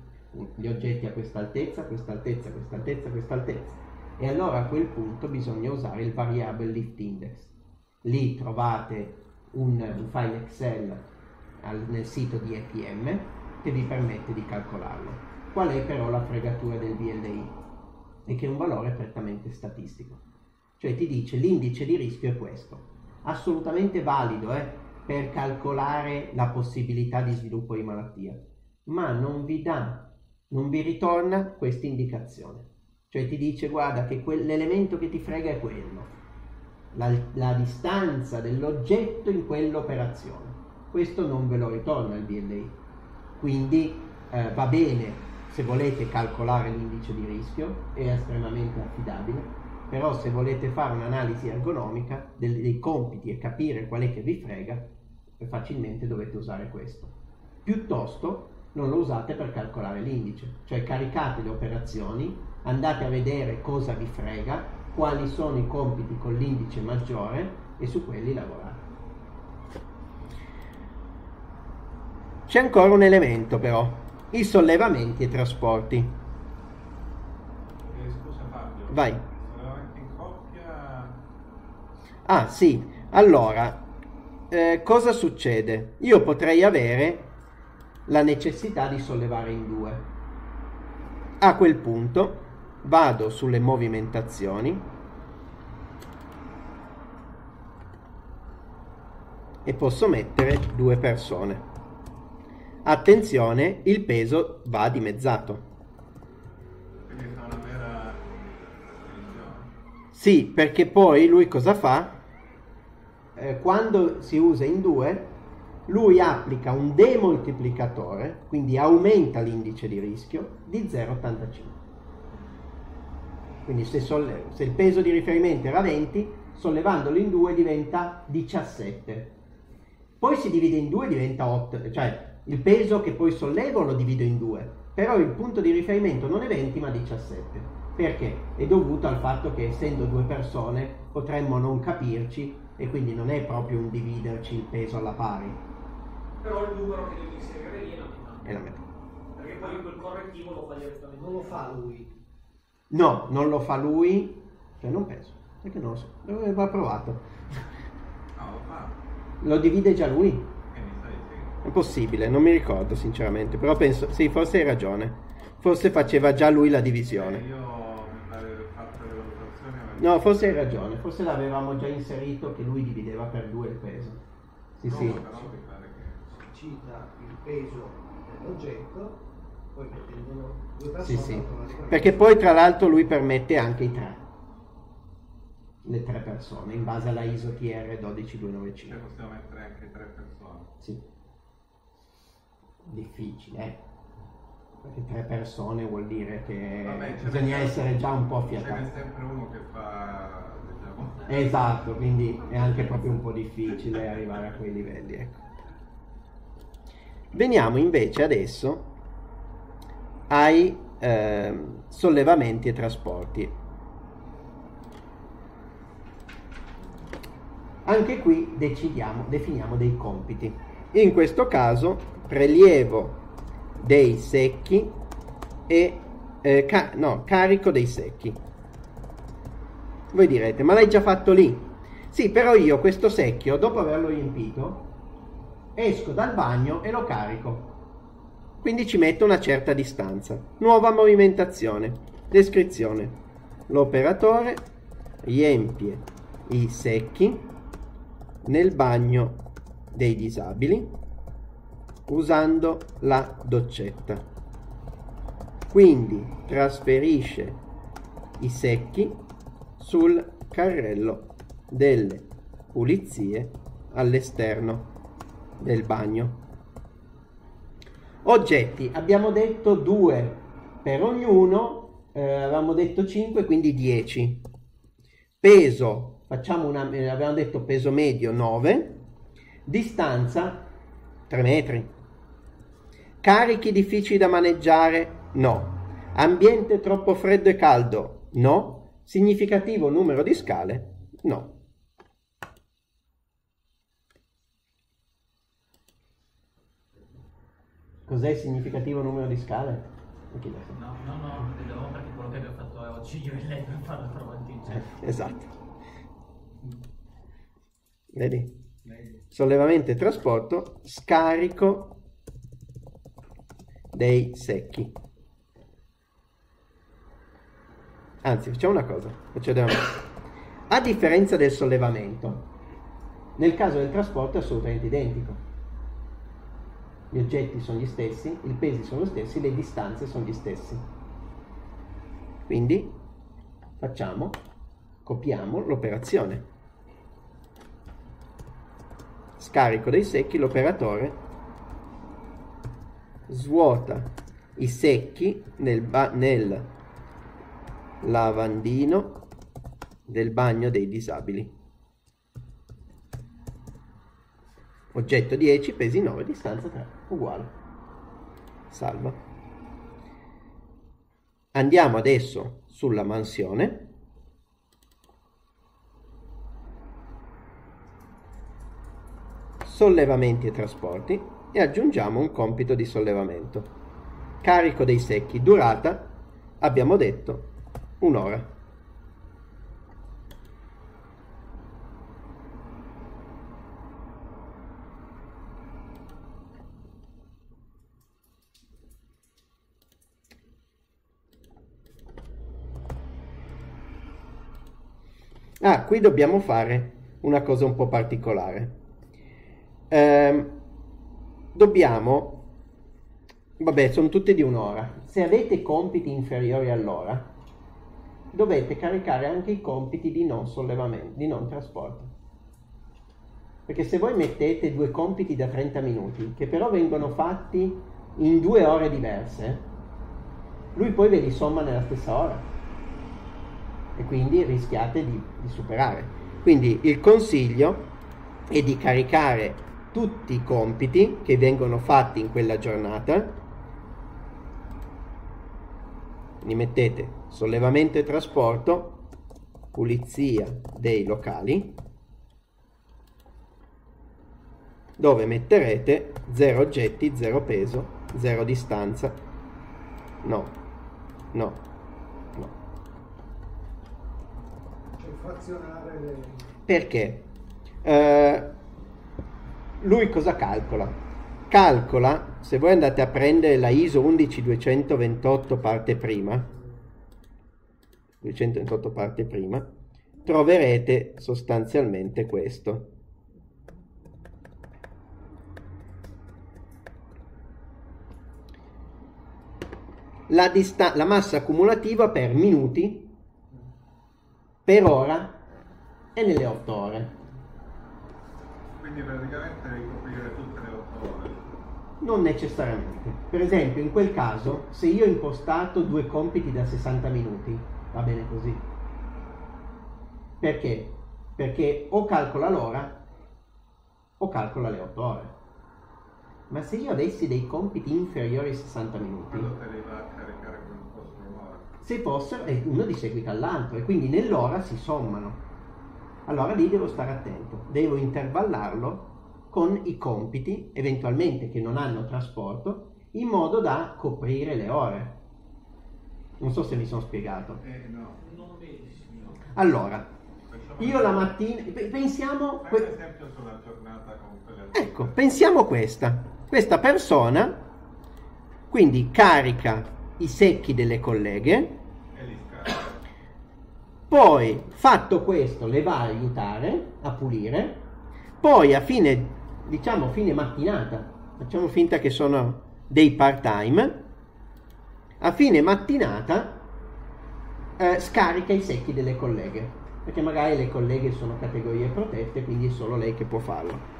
Gli oggetti a questa altezza, questa altezza, questa altezza, questa altezza. E allora a quel punto bisogna usare il Variable Lift Index. Lì trovate un, un file Excel al, nel sito di E P M che vi permette di calcolarlo. Qual è però la fregatura del V L I? È che è un valore prettamente statistico. Cioè ti dice l'indice di rischio è questo. Assolutamente valido, eh? Per calcolare la possibilità di sviluppo di malattia, ma non vi dà, non vi ritorna questa indicazione. Cioè ti dice guarda che l'elemento che ti frega è quello, la, la distanza dell'oggetto in quell'operazione. Questo non ve lo ritorna il V L I. Quindi eh, va bene se volete calcolare l'indice di rischio, è estremamente affidabile, però se volete fare un'analisi ergonomica dei, dei compiti e capire qual è che vi frega, facilmente dovete usare questo. Piuttosto non lo usate per calcolare l'indice, cioè caricate le operazioni, andate a vedere cosa vi frega, quali sono i compiti con l'indice maggiore e su quelli lavorate. C'è ancora un elemento però, i sollevamenti e i trasporti. Eh, scusa Fabio. Vai. Ah sì, allora, eh, cosa succede? Io potrei avere la necessità di sollevare in due. A quel punto vado sulle movimentazioni e posso mettere due persone. Attenzione, il peso va dimezzato. Sì, perché poi lui cosa fa? Eh, quando si usa in due, lui applica un demoltiplicatore, quindi aumenta l'indice di rischio, di zero virgola ottantacinque. Quindi se, se il peso di riferimento era venti, sollevandolo in due diventa diciassette. Poi si divide in due, diventa otto, cioè il peso che poi sollevo lo divido in due, però il punto di riferimento non è venti ma diciassette. Perché? È dovuto al fatto che essendo due persone potremmo non capirci e quindi non è proprio un dividerci il peso alla pari. Però il numero che devi inserire lì è la metà. È la metà. Perché poi quel correttivo lo fa direttamente. Non lo fa lui. No, non lo fa lui, cioè non penso, perché non lo so, va provato. No, lo fa. Lo divide già lui. Eh, mi stai dicendo. È possibile, non mi ricordo sinceramente, però penso, sì, forse hai ragione. Forse faceva già lui la divisione. Eh, io... fatto le valutazioni No, forse hai ragione, forse l'avevamo già inserito che lui divideva per due il peso. Sì, no, sì. Però mi pare che si cita il peso dell'oggetto, poi mettendono due persone. Sì, sì. Perché poi tra l'altro lui permette anche i tre. Le tre persone, in base alla I S O T R uno due due nove cinque. Cioè possiamo mettere anche tre persone. Sì. Difficile, eh? Perché tre persone vuol dire che vabbè, bisogna essere già un po' affiatati. C'è sempre uno che fa... diciamo. Esatto, quindi è anche proprio un po' difficile arrivare a quei livelli, ecco. Veniamo invece adesso ai eh, sollevamenti e trasporti. Anche qui decidiamo, definiamo dei compiti. In questo caso prelievo dei secchi e eh, ca no, carico dei secchi. Voi direte, ma l'hai già fatto lì? Sì, però io questo secchio, dopo averlo riempito, esco dal bagno e lo carico. Quindi ci metto una certa distanza. Nuova movimentazione. Descrizione. L'operatore riempie i secchi nel bagno dei disabili usando la doccetta, quindi trasferisce i secchi sul carrello delle pulizie all'esterno del bagno. Oggetti, abbiamo detto due per ognuno, eh, avevamo detto cinque, quindi dieci. Peso, facciamo una, abbiamo detto peso medio nove, distanza tre metri, carichi difficili da maneggiare no, ambiente troppo freddo e caldo no, significativo numero di scale no. Cos'è il significativo numero di scale? No, no, no, vedevo perché quello che abbiamo fatto oggi io e lei per farlo provare. Esatto. Vedi? Sollevamento e trasporto, scarico dei secchi. Anzi, facciamo una cosa, procediamo. A differenza del sollevamento, nel caso del trasporto è assolutamente identico. Gli oggetti sono gli stessi, i pesi sono gli stessi, le distanze sono gli stessi. Quindi facciamo, copiamo l'operazione. Scarico dei secchi, l'operatore svuota i secchi nel, nel lavandino del bagno dei disabili. Oggetto dieci, pesi nove, distanza tre, uguale. Salva. Andiamo adesso sulla mansione. Sollevamenti e trasporti e aggiungiamo un compito di sollevamento. Carico dei secchi, durata abbiamo detto un'ora. Ah, qui dobbiamo fare una cosa un po' particolare. Eh, dobbiamo, vabbè, sono tutte di un'ora. Se avete compiti inferiori all'ora dovete caricare anche i compiti di non sollevamento, di non trasporto, perché se voi mettete due compiti da trenta minuti che però vengono fatti in due ore diverse, lui poi ve li somma nella stessa ora e quindi rischiate di, di superare. Quindi il consiglio è di caricare tutti i compiti che vengono fatti in quella giornata, li mettete sollevamento e trasporto, pulizia dei locali, dove metterete zero oggetti, zero peso, zero distanza, no, no, no. Cioè frazionare le... Perché? Uh, lui cosa calcola? Calcola, se voi andate a prendere la I S O uno uno due due otto parte prima, duecentoventotto parte prima, troverete sostanzialmente questo. La, la massa accumulativa per minuti, per ora e nelle otto ore. Quindi praticamente devi coprire tutte le otto ore? Non necessariamente. Per esempio in quel caso, se io ho impostato due compiti da sessanta minuti, va bene così. Perché? Perché o calcola l'ora o calcola le otto ore. Ma se io avessi dei compiti inferiori ai sessanta minuti, se fossero, uno di seguito all'altro, e quindi nell'ora si sommano. Allora lì devo stare attento, devo intervallarlo con i compiti, eventualmente che non hanno trasporto, in modo da coprire le ore. Non so se mi sono spiegato. Eh no, non benissimo. Allora, io la mattina... Pensiamo... Fai un esempio sulla giornata con quelle... Ecco, pensiamo questa. Questa persona, quindi carica i secchi delle colleghe, poi fatto questo le va a aiutare a pulire, poi a fine, diciamo fine mattinata, facciamo finta che sono dei part time, a fine mattinata eh, scarica i secchi delle colleghe, perché magari le colleghe sono categorie protette, quindi è solo lei che può farlo.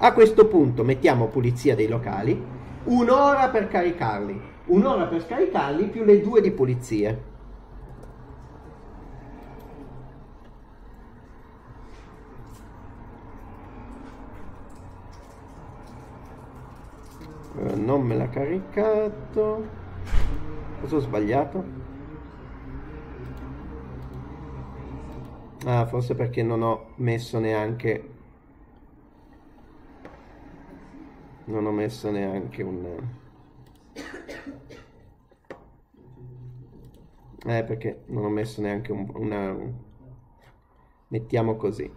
A questo punto mettiamo pulizia dei locali, un'ora per caricarli, un'ora per scaricarli più le due di pulizia. Non me l'ha caricato. Cosa ho sbagliato? Ah, forse perché non ho messo neanche non ho messo neanche un eh perché non ho messo neanche un, una mettiamo così.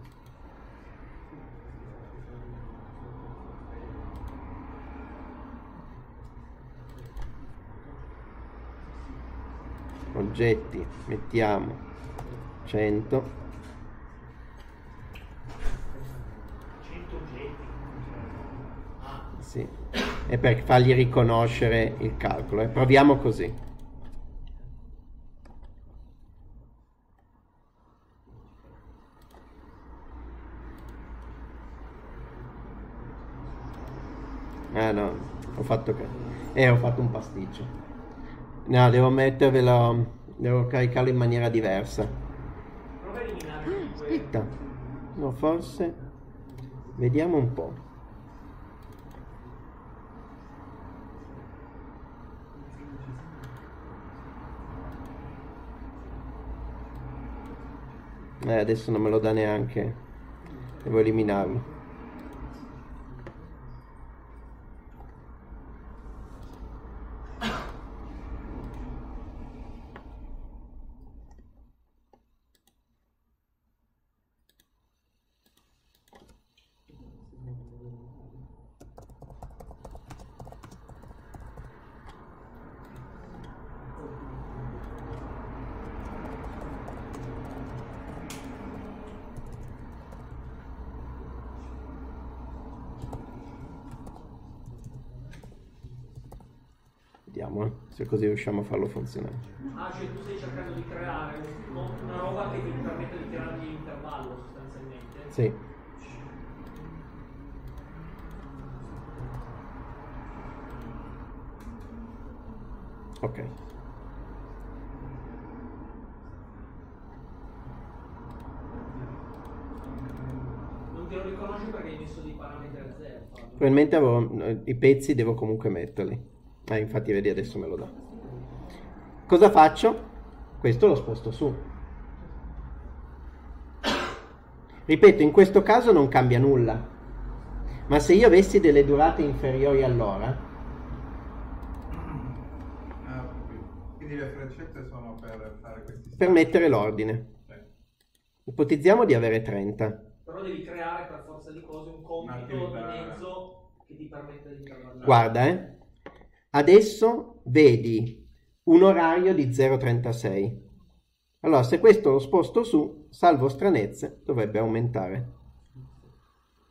Oggetti, mettiamo cento. Sì, è per fargli riconoscere il calcolo. E proviamo così. Ah no, ho fatto che eh, ho fatto un pasticcio. No, devo mettervelo, devo caricarlo in maniera diversa. Prova a eliminare. Aspetta. No, forse. Vediamo un po'. Eh, adesso non me lo dà neanche. Devo eliminarlo. Se così riusciamo a farlo funzionare. Ah, cioè tu stai cercando di creare una roba che ti permette di tirargli l'intervallo sostanzialmente? Sì. Ok. Non te lo riconosci perché hai messo dei parametri a zero? Probabilmente avevo, i pezzi devo comunque metterli. Ah, infatti vedi adesso me lo dà. Cosa faccio? Questo lo sposto su. Ripeto, in questo caso non cambia nulla. Ma se io avessi delle durate inferiori all'ora... Ah, quindi le freccette sono per fare questi... Per mettere l'ordine. Beh. Ipotizziamo di avere trenta. Però devi creare per forza di cose un compito di mezzo che ti permetta di lavorare. Guarda, eh. Adesso vedi un orario di zero virgola trentasei. Allora, se questo lo sposto su, salvo stranezze, dovrebbe aumentare.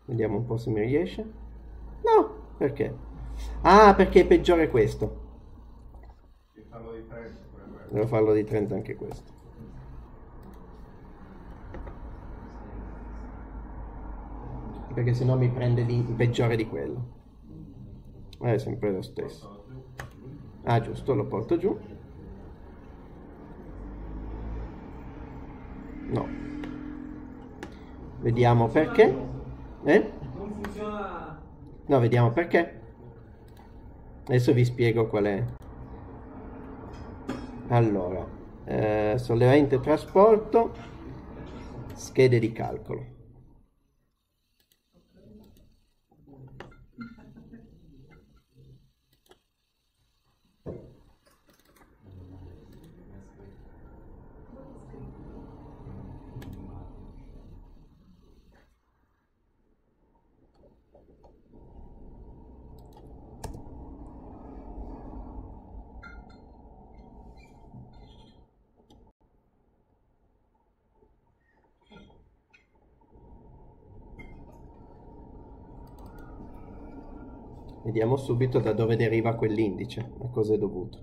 Vediamo un po' se mi riesce. No, perché? Ah, perché è peggiore questo. Devo farlo di trenta anche questo. Perché sennò mi prende di peggiore di quello. È sempre lo stesso. Ah, giusto, lo porto giù. No. Vediamo perché. Eh? Non funziona. No, vediamo perché. Adesso vi spiego qual è. Allora, eh, sollevante trasporto, schede di calcolo. Vediamo subito da dove deriva quell'indice, a cosa è dovuto.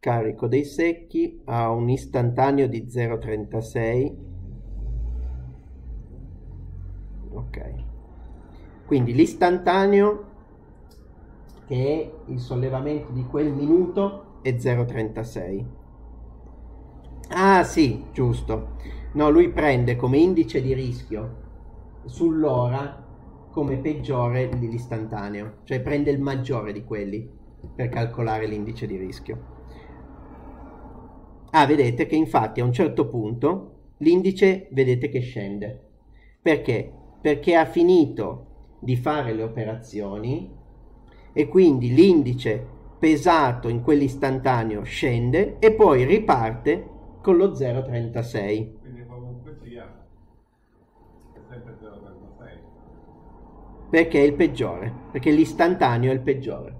Carico dei secchi a un istantaneo di zero virgola trentasei. Ok. Quindi l'istantaneo, che è il sollevamento di quel minuto, è zero virgola trentasei. Ah sì, giusto. No, lui prende come indice di rischio sull'ora come peggiore l'istantaneo, cioè prende il maggiore di quelli per calcolare l'indice di rischio. Ah, vedete che infatti a un certo punto l'indice, vedete che scende. Perché? Perché ha finito di fare le operazioni e quindi l'indice pesato in quell'istantaneo scende e poi riparte con lo zero virgola trentasei. Quindi comunque sia sempre zero virgola trentasei. Perché è il peggiore, perché l'istantaneo è il peggiore.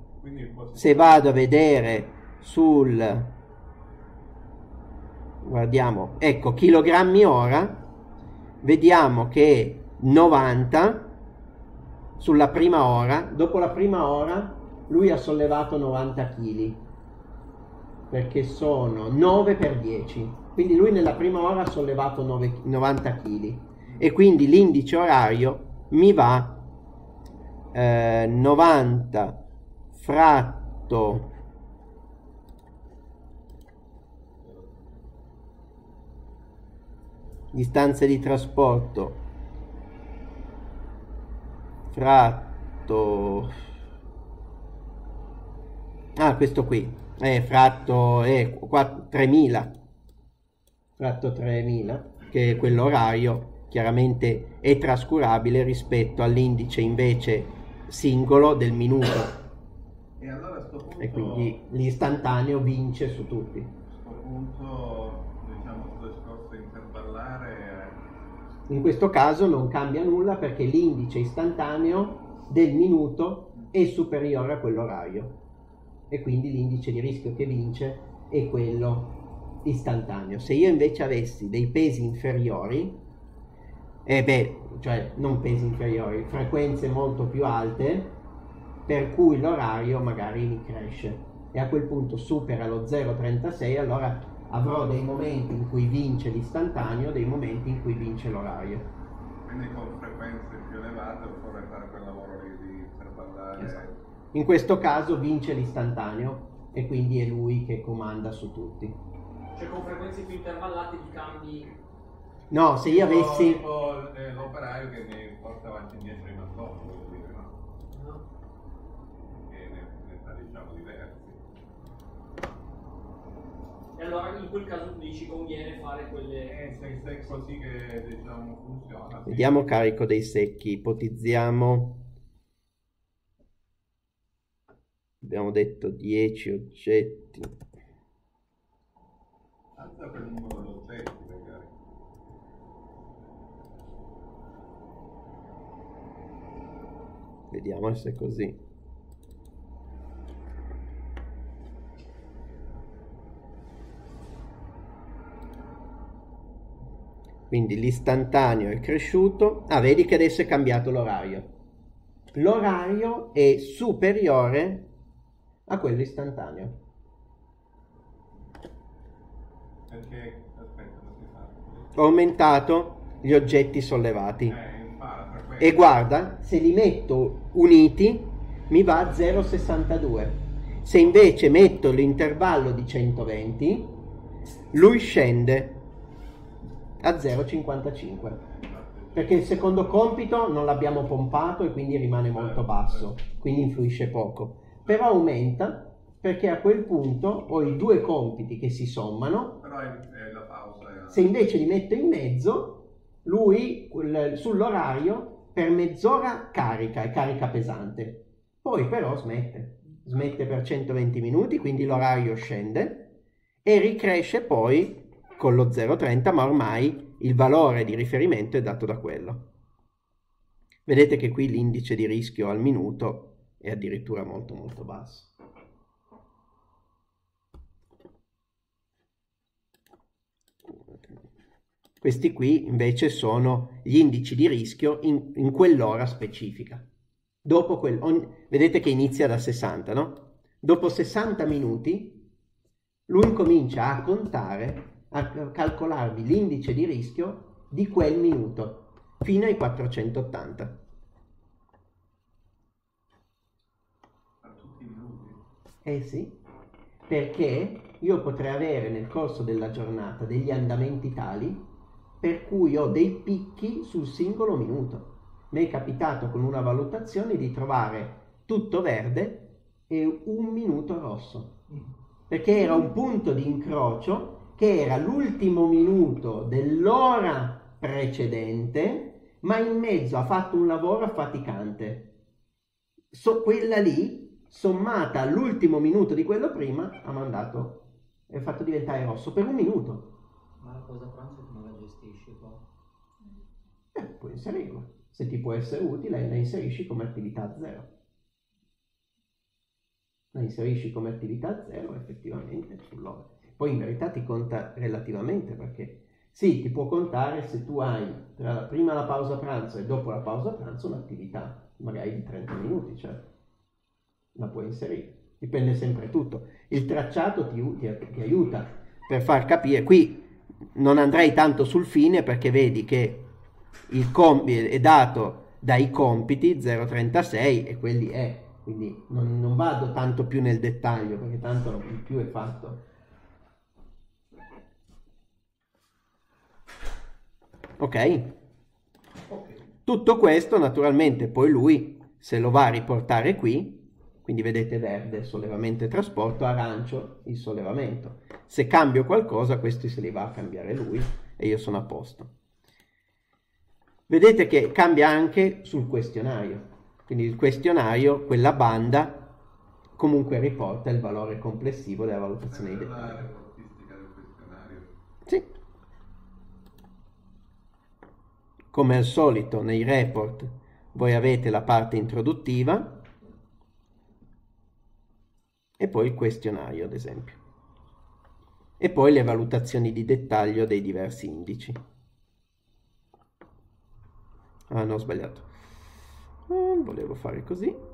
Se vado a vedere sul, guardiamo, ecco, chilogrammi ora, vediamo che novanta sulla prima ora, dopo la prima ora lui ha sollevato novanta chili, perché sono nove per dieci, quindi lui nella prima ora ha sollevato novanta chili e quindi l'indice orario mi va Eh, novanta fratto distanze di trasporto fratto, ah questo qui è eh, fratto eh, tremila, fratto tremila, che è quell'orario, chiaramente è trascurabile rispetto all'indice invece singolo del minuto, e allora a sto punto, e quindi l'istantaneo vince su tutti. A questo punto, diciamo, sto discorso intervallare in questo caso non cambia nulla, perché l'indice istantaneo del minuto è superiore a quello orario e quindi l'indice di rischio che vince è quello istantaneo. Se io invece avessi dei pesi inferiori, eh beh, cioè non pesi inferiori, frequenze molto più alte, per cui l'orario magari mi cresce e a quel punto supera lo zero virgola trentasei, allora avrò dei momenti in cui vince l'istantaneo, dei momenti in cui vince l'orario. Quindi con frequenze più elevate occorre fare quel lavoro lì di intervallare. Esatto. In questo caso vince l'istantaneo e quindi è lui che comanda su tutti. Cioè con frequenze più intervallate ti cambi. No, se io avessi l'operaio che mi porta avanti e indietro in mattotto, voglio dire, no? No. Che ne, ne sta, diciamo, diversi. E allora in quel caso tu dici conviene fare quelle... Eh, se, se così che, diciamo, funziona. Vediamo sì. Carico dei secchi, ipotizziamo... Abbiamo detto dieci oggetti. Alza per il numero di oggetti. Vediamo se è così. quindi l'istantaneo è cresciuto. Ah, vedi che adesso è cambiato l'orario. L'orario è superiore a quello istantaneo. Perché, aspetta, non si fa. Ho aumentato gli oggetti sollevati. Eh, impara, e guarda, se li metto uniti mi va a zero virgola sessantadue. Se invece metto l'intervallo di centoventi, lui scende a zero virgola cinquantacinque, perché il secondo compito non l'abbiamo pompato e quindi rimane molto basso, quindi influisce poco, però aumenta perché a quel punto ho i due compiti che si sommano. Però è la pausa. Se invece li metto in mezzo, lui sull'orario per mezz'ora carica, è carica pesante, poi però smette smette per centoventi minuti, quindi l'orario scende e ricresce poi con lo zero virgola trenta, ma ormai il valore di riferimento è dato da quello. Vedete che qui l'indice di rischio al minuto è addirittura molto molto basso. Questi qui invece sono gli indici di rischio in, in quell'ora specifica. Dopo quel, ogni, vedete che inizia da sessanta, no? Dopo sessanta minuti lui comincia a contare, a calcolarvi l'indice di rischio di quel minuto fino ai quattrocentottanta. A tutti i minuti? Eh sì, perché io potrei avere nel corso della giornata degli andamenti tali per cui ho dei picchi sul singolo minuto. Mi è capitato con una valutazione di trovare tutto verde e un minuto rosso, perché era un punto di incrocio che era l'ultimo minuto dell'ora precedente, ma in mezzo ha fatto un lavoro affaticante. So, quella lì, sommata all'ultimo minuto di quello prima, ha mandato e fatto diventare rosso per un minuto. Ma la cosa pranzo come la gestisci poi? Eh, puoi inserirla. Se ti può essere utile, la inserisci come attività zero. La inserisci come attività zero effettivamente sull'ora. Poi in verità ti conta relativamente, perché sì, ti può contare se tu hai tra prima la pausa pranzo e dopo la pausa pranzo un'attività, magari di trenta minuti, cioè la puoi inserire. Dipende sempre tutto. Il tracciato ti, ti, ti aiuta per far capire. Qui non andrei tanto sul fine perché vedi che il compito è dato dai compiti zero virgola trentasei e quelli è, quindi non, non vado tanto più nel dettaglio perché tanto il più è fatto. Ok? Tutto questo naturalmente poi lui se lo va a riportare qui, quindi vedete verde sollevamento e trasporto, arancio il sollevamento. Se cambio qualcosa questi se li va a cambiare lui e io sono a posto. Vedete che cambia anche sul questionario, quindi il questionario, quella banda, comunque riporta il valore complessivo della valutazione di dettaglio. Sì. Come al solito nei report voi avete la parte introduttiva e poi il questionario ad esempio e poi le valutazioni di dettaglio dei diversi indici. Ah no, ho sbagliato, non volevo fare così.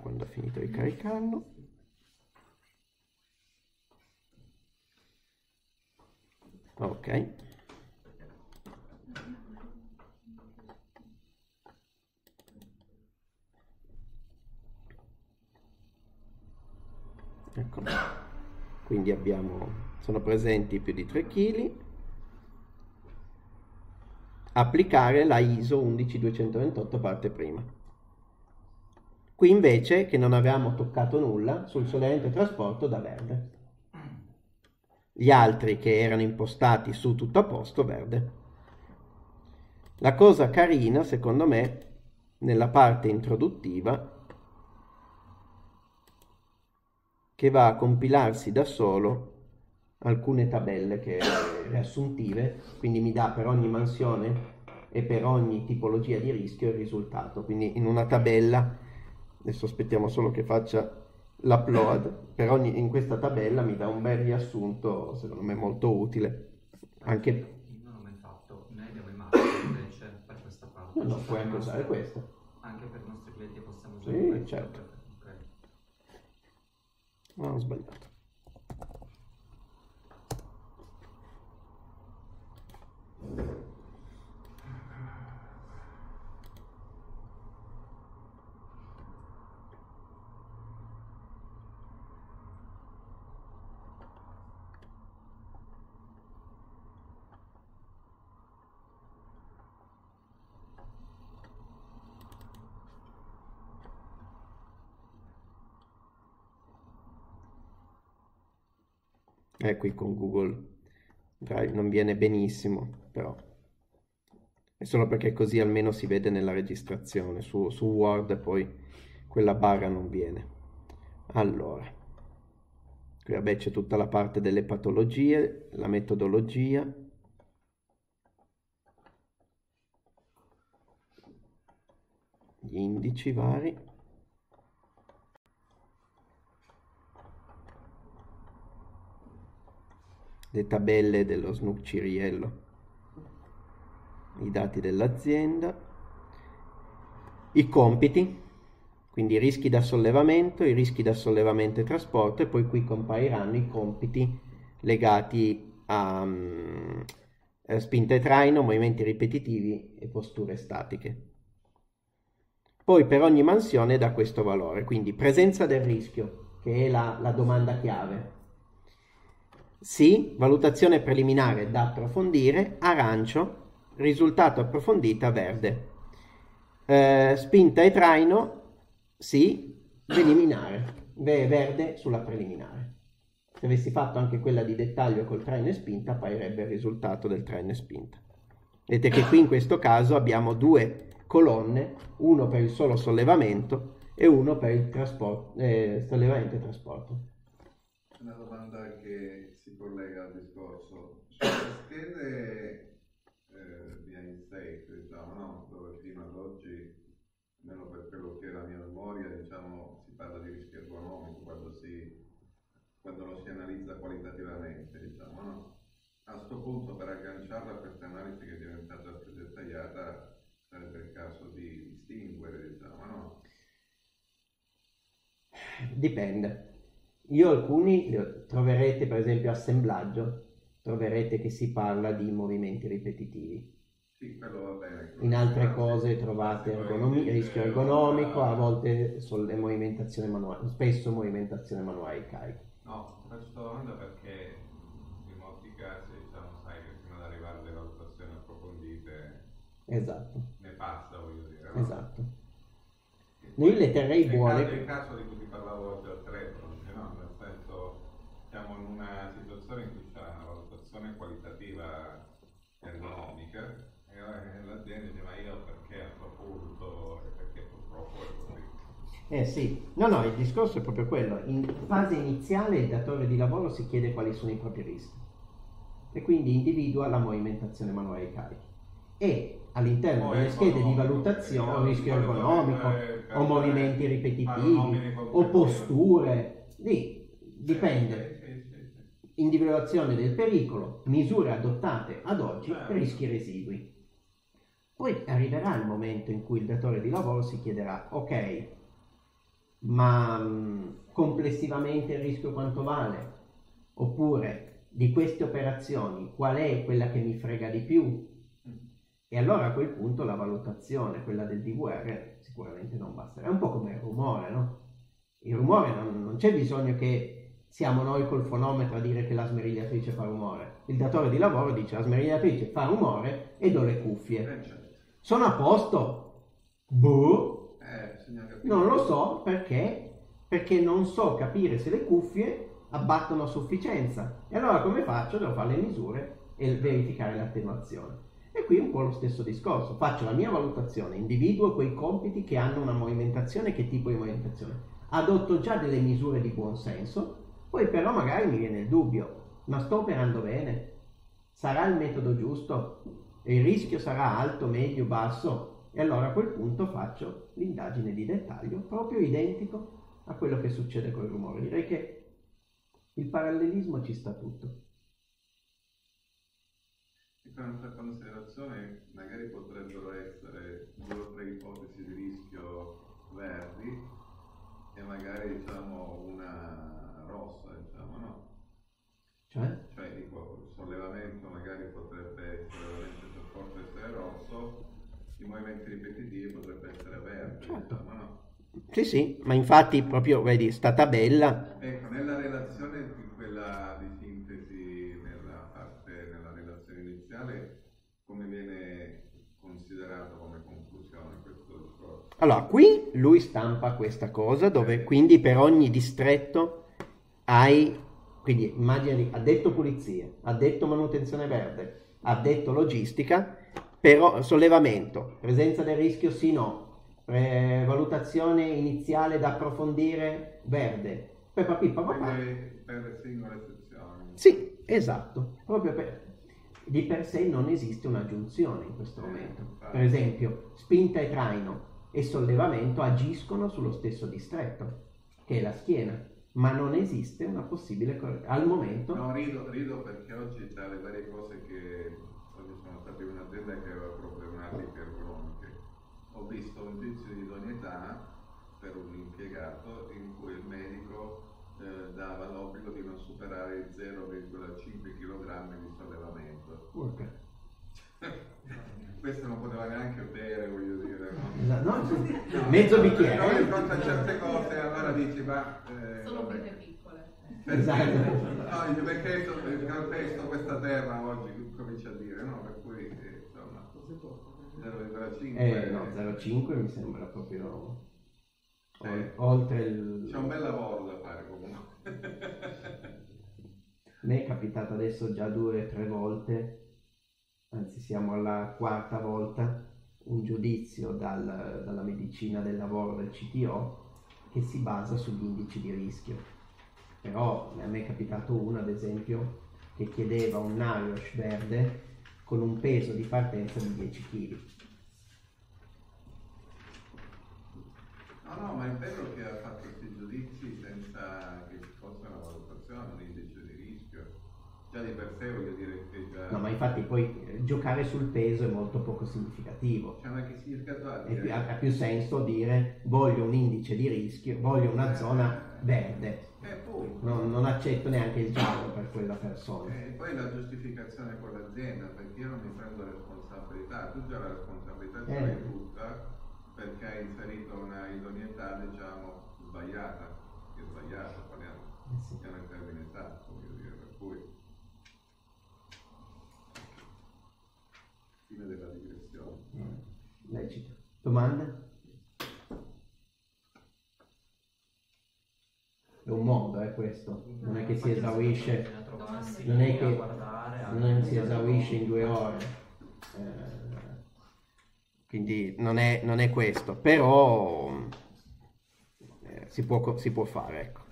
Quando ha finito di caricarlo, ok, ecco, quindi abbiamo, sono presenti più di tre chili. Applicare la I S O uno uno due due otto parte prima. Qui invece che non avevamo toccato nulla sul sollevamento e trasporto da verde. Gli altri che erano impostati su tutto a posto verde. La cosa carina secondo me nella parte introduttiva che va a compilarsi da solo alcune tabelle che riassuntive, quindi mi dà per ogni mansione e per ogni tipologia di rischio il risultato, quindi in una tabella. Adesso aspettiamo solo che faccia l'upload. Per ogni, in questa tabella mi dà un bel riassunto, secondo me molto utile. Anche non ho mai fatto, noi abbiamo i master invece per questa parte. No, no, puoi anche usare questo. Anche per i nostri clienti possiamo usare sì, questo. Certo. Per... Okay. No, ho sbagliato. Eh, qui con Google Drive non viene benissimo, però è solo perché così almeno si vede nella registrazione. Su, su Word poi quella barra non viene. Allora, qui vabbè c'è tutta la parte delle patologie, la metodologia. Gli indici vari. Le tabelle dello Snook Ciriello, i dati dell'azienda, i compiti, quindi i rischi da sollevamento, i rischi da sollevamento e trasporto, e poi qui compariranno i compiti legati a, um, a spinta e traino, movimenti ripetitivi e posture statiche. Poi per ogni mansione dà questo valore, quindi presenza del rischio, che è la, la domanda chiave. Sì, valutazione preliminare da approfondire, arancio, risultato approfondita, verde. Eh, spinta e traino, sì, preliminare, verde sulla preliminare. Se avessi fatto anche quella di dettaglio col traino e spinta, apparirebbe il risultato del traino e spinta. Vedete che qui in questo caso abbiamo due colonne, uno per il solo sollevamento e uno per il trasporto, eh, sollevamento e trasporto. Una domanda che si collega al discorso, cioè le schede eh, di AimSafe, diciamo, no? Dove prima ad oggi, almeno per quello che è la mia memoria, diciamo, si parla di rischio ergonomico quando, si, quando lo si analizza qualitativamente, diciamo, no? A questo punto, per agganciarla a questa analisi che è diventata più dettagliata, sarebbe il caso di distinguere, diciamo, no? Dipende. Io alcuni troverete, per esempio assemblaggio, troverete che si parla di movimenti ripetitivi. Sì, però va bene. In altre cose trovate ergonomi, rischio ergonomico, a volte movimentazione manuale, spesso movimentazione manuale e carico. No, faccio questa domanda perché in molti casi, diciamo, sai che fino ad arrivare alle valutazioni approfondite, esatto, ne passa, voglio dire. No? Esatto. Noi le terrei buone. Nel caso di cui ti parlavo oggi al telefono. No, nel senso, siamo in una situazione in cui c'è una valutazione qualitativa ergonomica e l'azienda dice ma io perché a questo punto e perché purtroppo è così. Eh sì, no no, il discorso è proprio quello, in fase iniziale il datore di lavoro si chiede quali sono i propri rischi e quindi individua la movimentazione manuale e carichi e all'interno delle schede di valutazione o rischio ergonomico o movimenti ripetitivi o posture. Lì dipende, individuazione del pericolo, misure adottate ad oggi, rischi residui. Poi arriverà il momento in cui il datore di lavoro si chiederà, ok, ma complessivamente il rischio quanto vale? Oppure di queste operazioni qual è quella che mi frega di più? E allora a quel punto la valutazione, quella del D V R, sicuramente non basterà. È un po' come il rumore, no? Il rumore non, non c'è bisogno che siamo noi col fonometro a dire che la smerigliatrice fa rumore. Il datore di lavoro dice la smerigliatrice fa rumore e do le cuffie. Sono a posto? Boh, non lo so perché perché non so capire se le cuffie abbattono a sufficienza. E allora come faccio? Devo fare le misure e verificare l'attenuazione. E qui è un po' lo stesso discorso. Faccio la mia valutazione, individuo quei compiti che hanno una movimentazione, che tipo di movimentazione. adotto già delle misure di buonsenso, poi però magari mi viene il dubbio, ma sto operando bene? Sarà il metodo giusto? Il rischio sarà alto, medio, basso? E allora a quel punto faccio l'indagine di dettaglio proprio identico a quello che succede col rumore. Direi che il parallelismo ci sta tutto. E con un'altra considerazione, magari potrebbero essere due o tre ipotesi di rischio verdi e magari diciamo una rossa, diciamo, no? Cioè? Cioè dico, il sollevamento magari potrebbe essere veramente più forte, essere rosso, i movimenti ripetitivi potrebbe essere verde, certo. Diciamo, no? Sì, sì, ma infatti proprio, vedi, sta tabella... Ecco, nella relazione di quella di sintesi, nella parte, nella relazione iniziale, come viene considerato come conclusione questo discorso? Allora, qui lui stampa questa cosa, dove quindi per ogni distretto hai, quindi immagini, ha detto pulizie, ha detto manutenzione verde, ha detto logistica, però sollevamento, presenza del rischio sì no, Eh, valutazione iniziale da approfondire verde per, per, per le singole sezioni, sì, esatto, proprio per, di per sé non esiste una giunzione in questo momento. Per esempio spinta e traino e sollevamento agiscono sullo stesso distretto che è la schiena, ma non esiste una possibile al momento. No, rido, rido perché oggi tra le varie cose che oggi sono state in un'azienda che aveva problematiche ergonomiche, ho visto un tizio di idoneità per un impiegato in cui il medico eh, dava l'obbligo di non superare i zero virgola cinque chilogrammi di sollevamento. Okay. Questo non poteva neanche bere, voglio dire, no? Esatto, no, no, mezzo bicchiere. No, di fronte a certe cose allora dici ma... Eh, sono vabbè. Bene piccole. Perché, esatto. No, perché so, calpesto questa terra oggi, comincia a dire, no? Per cui, eh, insomma, cose poche. zero virgola cinque eh, no, zero virgola cinque mi sembra proprio eh, oltre il... C'è un bel lavoro da fare comunque. Mi è capitato adesso già due o tre volte, anzi siamo alla quarta volta, un giudizio dal, dalla medicina del lavoro del C T O che si basa sugli indici di rischio. Però a me è capitato uno ad esempio che chiedeva un NIOSH verde con un peso di partenza di dieci chilogrammi. No, no, ma è vero che ha fatto questi giudizi senza che ci fosse una valutazione, un indice di rischio. Già di per sé voglio dire che già... No, ma infatti poi giocare sul peso è molto poco significativo. Cioè, ma che significato ha? Più, ha più senso dire voglio un indice di rischio, voglio una eh, zona verde. Eh, poi, non, non accetto neanche il giallo per quella persona. E eh, poi la giustificazione con l'azienda, perché io non mi prendo responsabilità, tu già la responsabilità ce l'hai tutta perché hai inserito una idoneità diciamo sbagliata, che sbagliata parliamo, eh sì. È un termine esatto, voglio dire, per cui fine della digressione. Eh. Lecito. Domanda? È un mondo, è eh, questo, non è che si esaurisce, non è che non si esaurisce in due ore, eh, quindi non è, non è questo, però eh, si può, si può fare, ecco.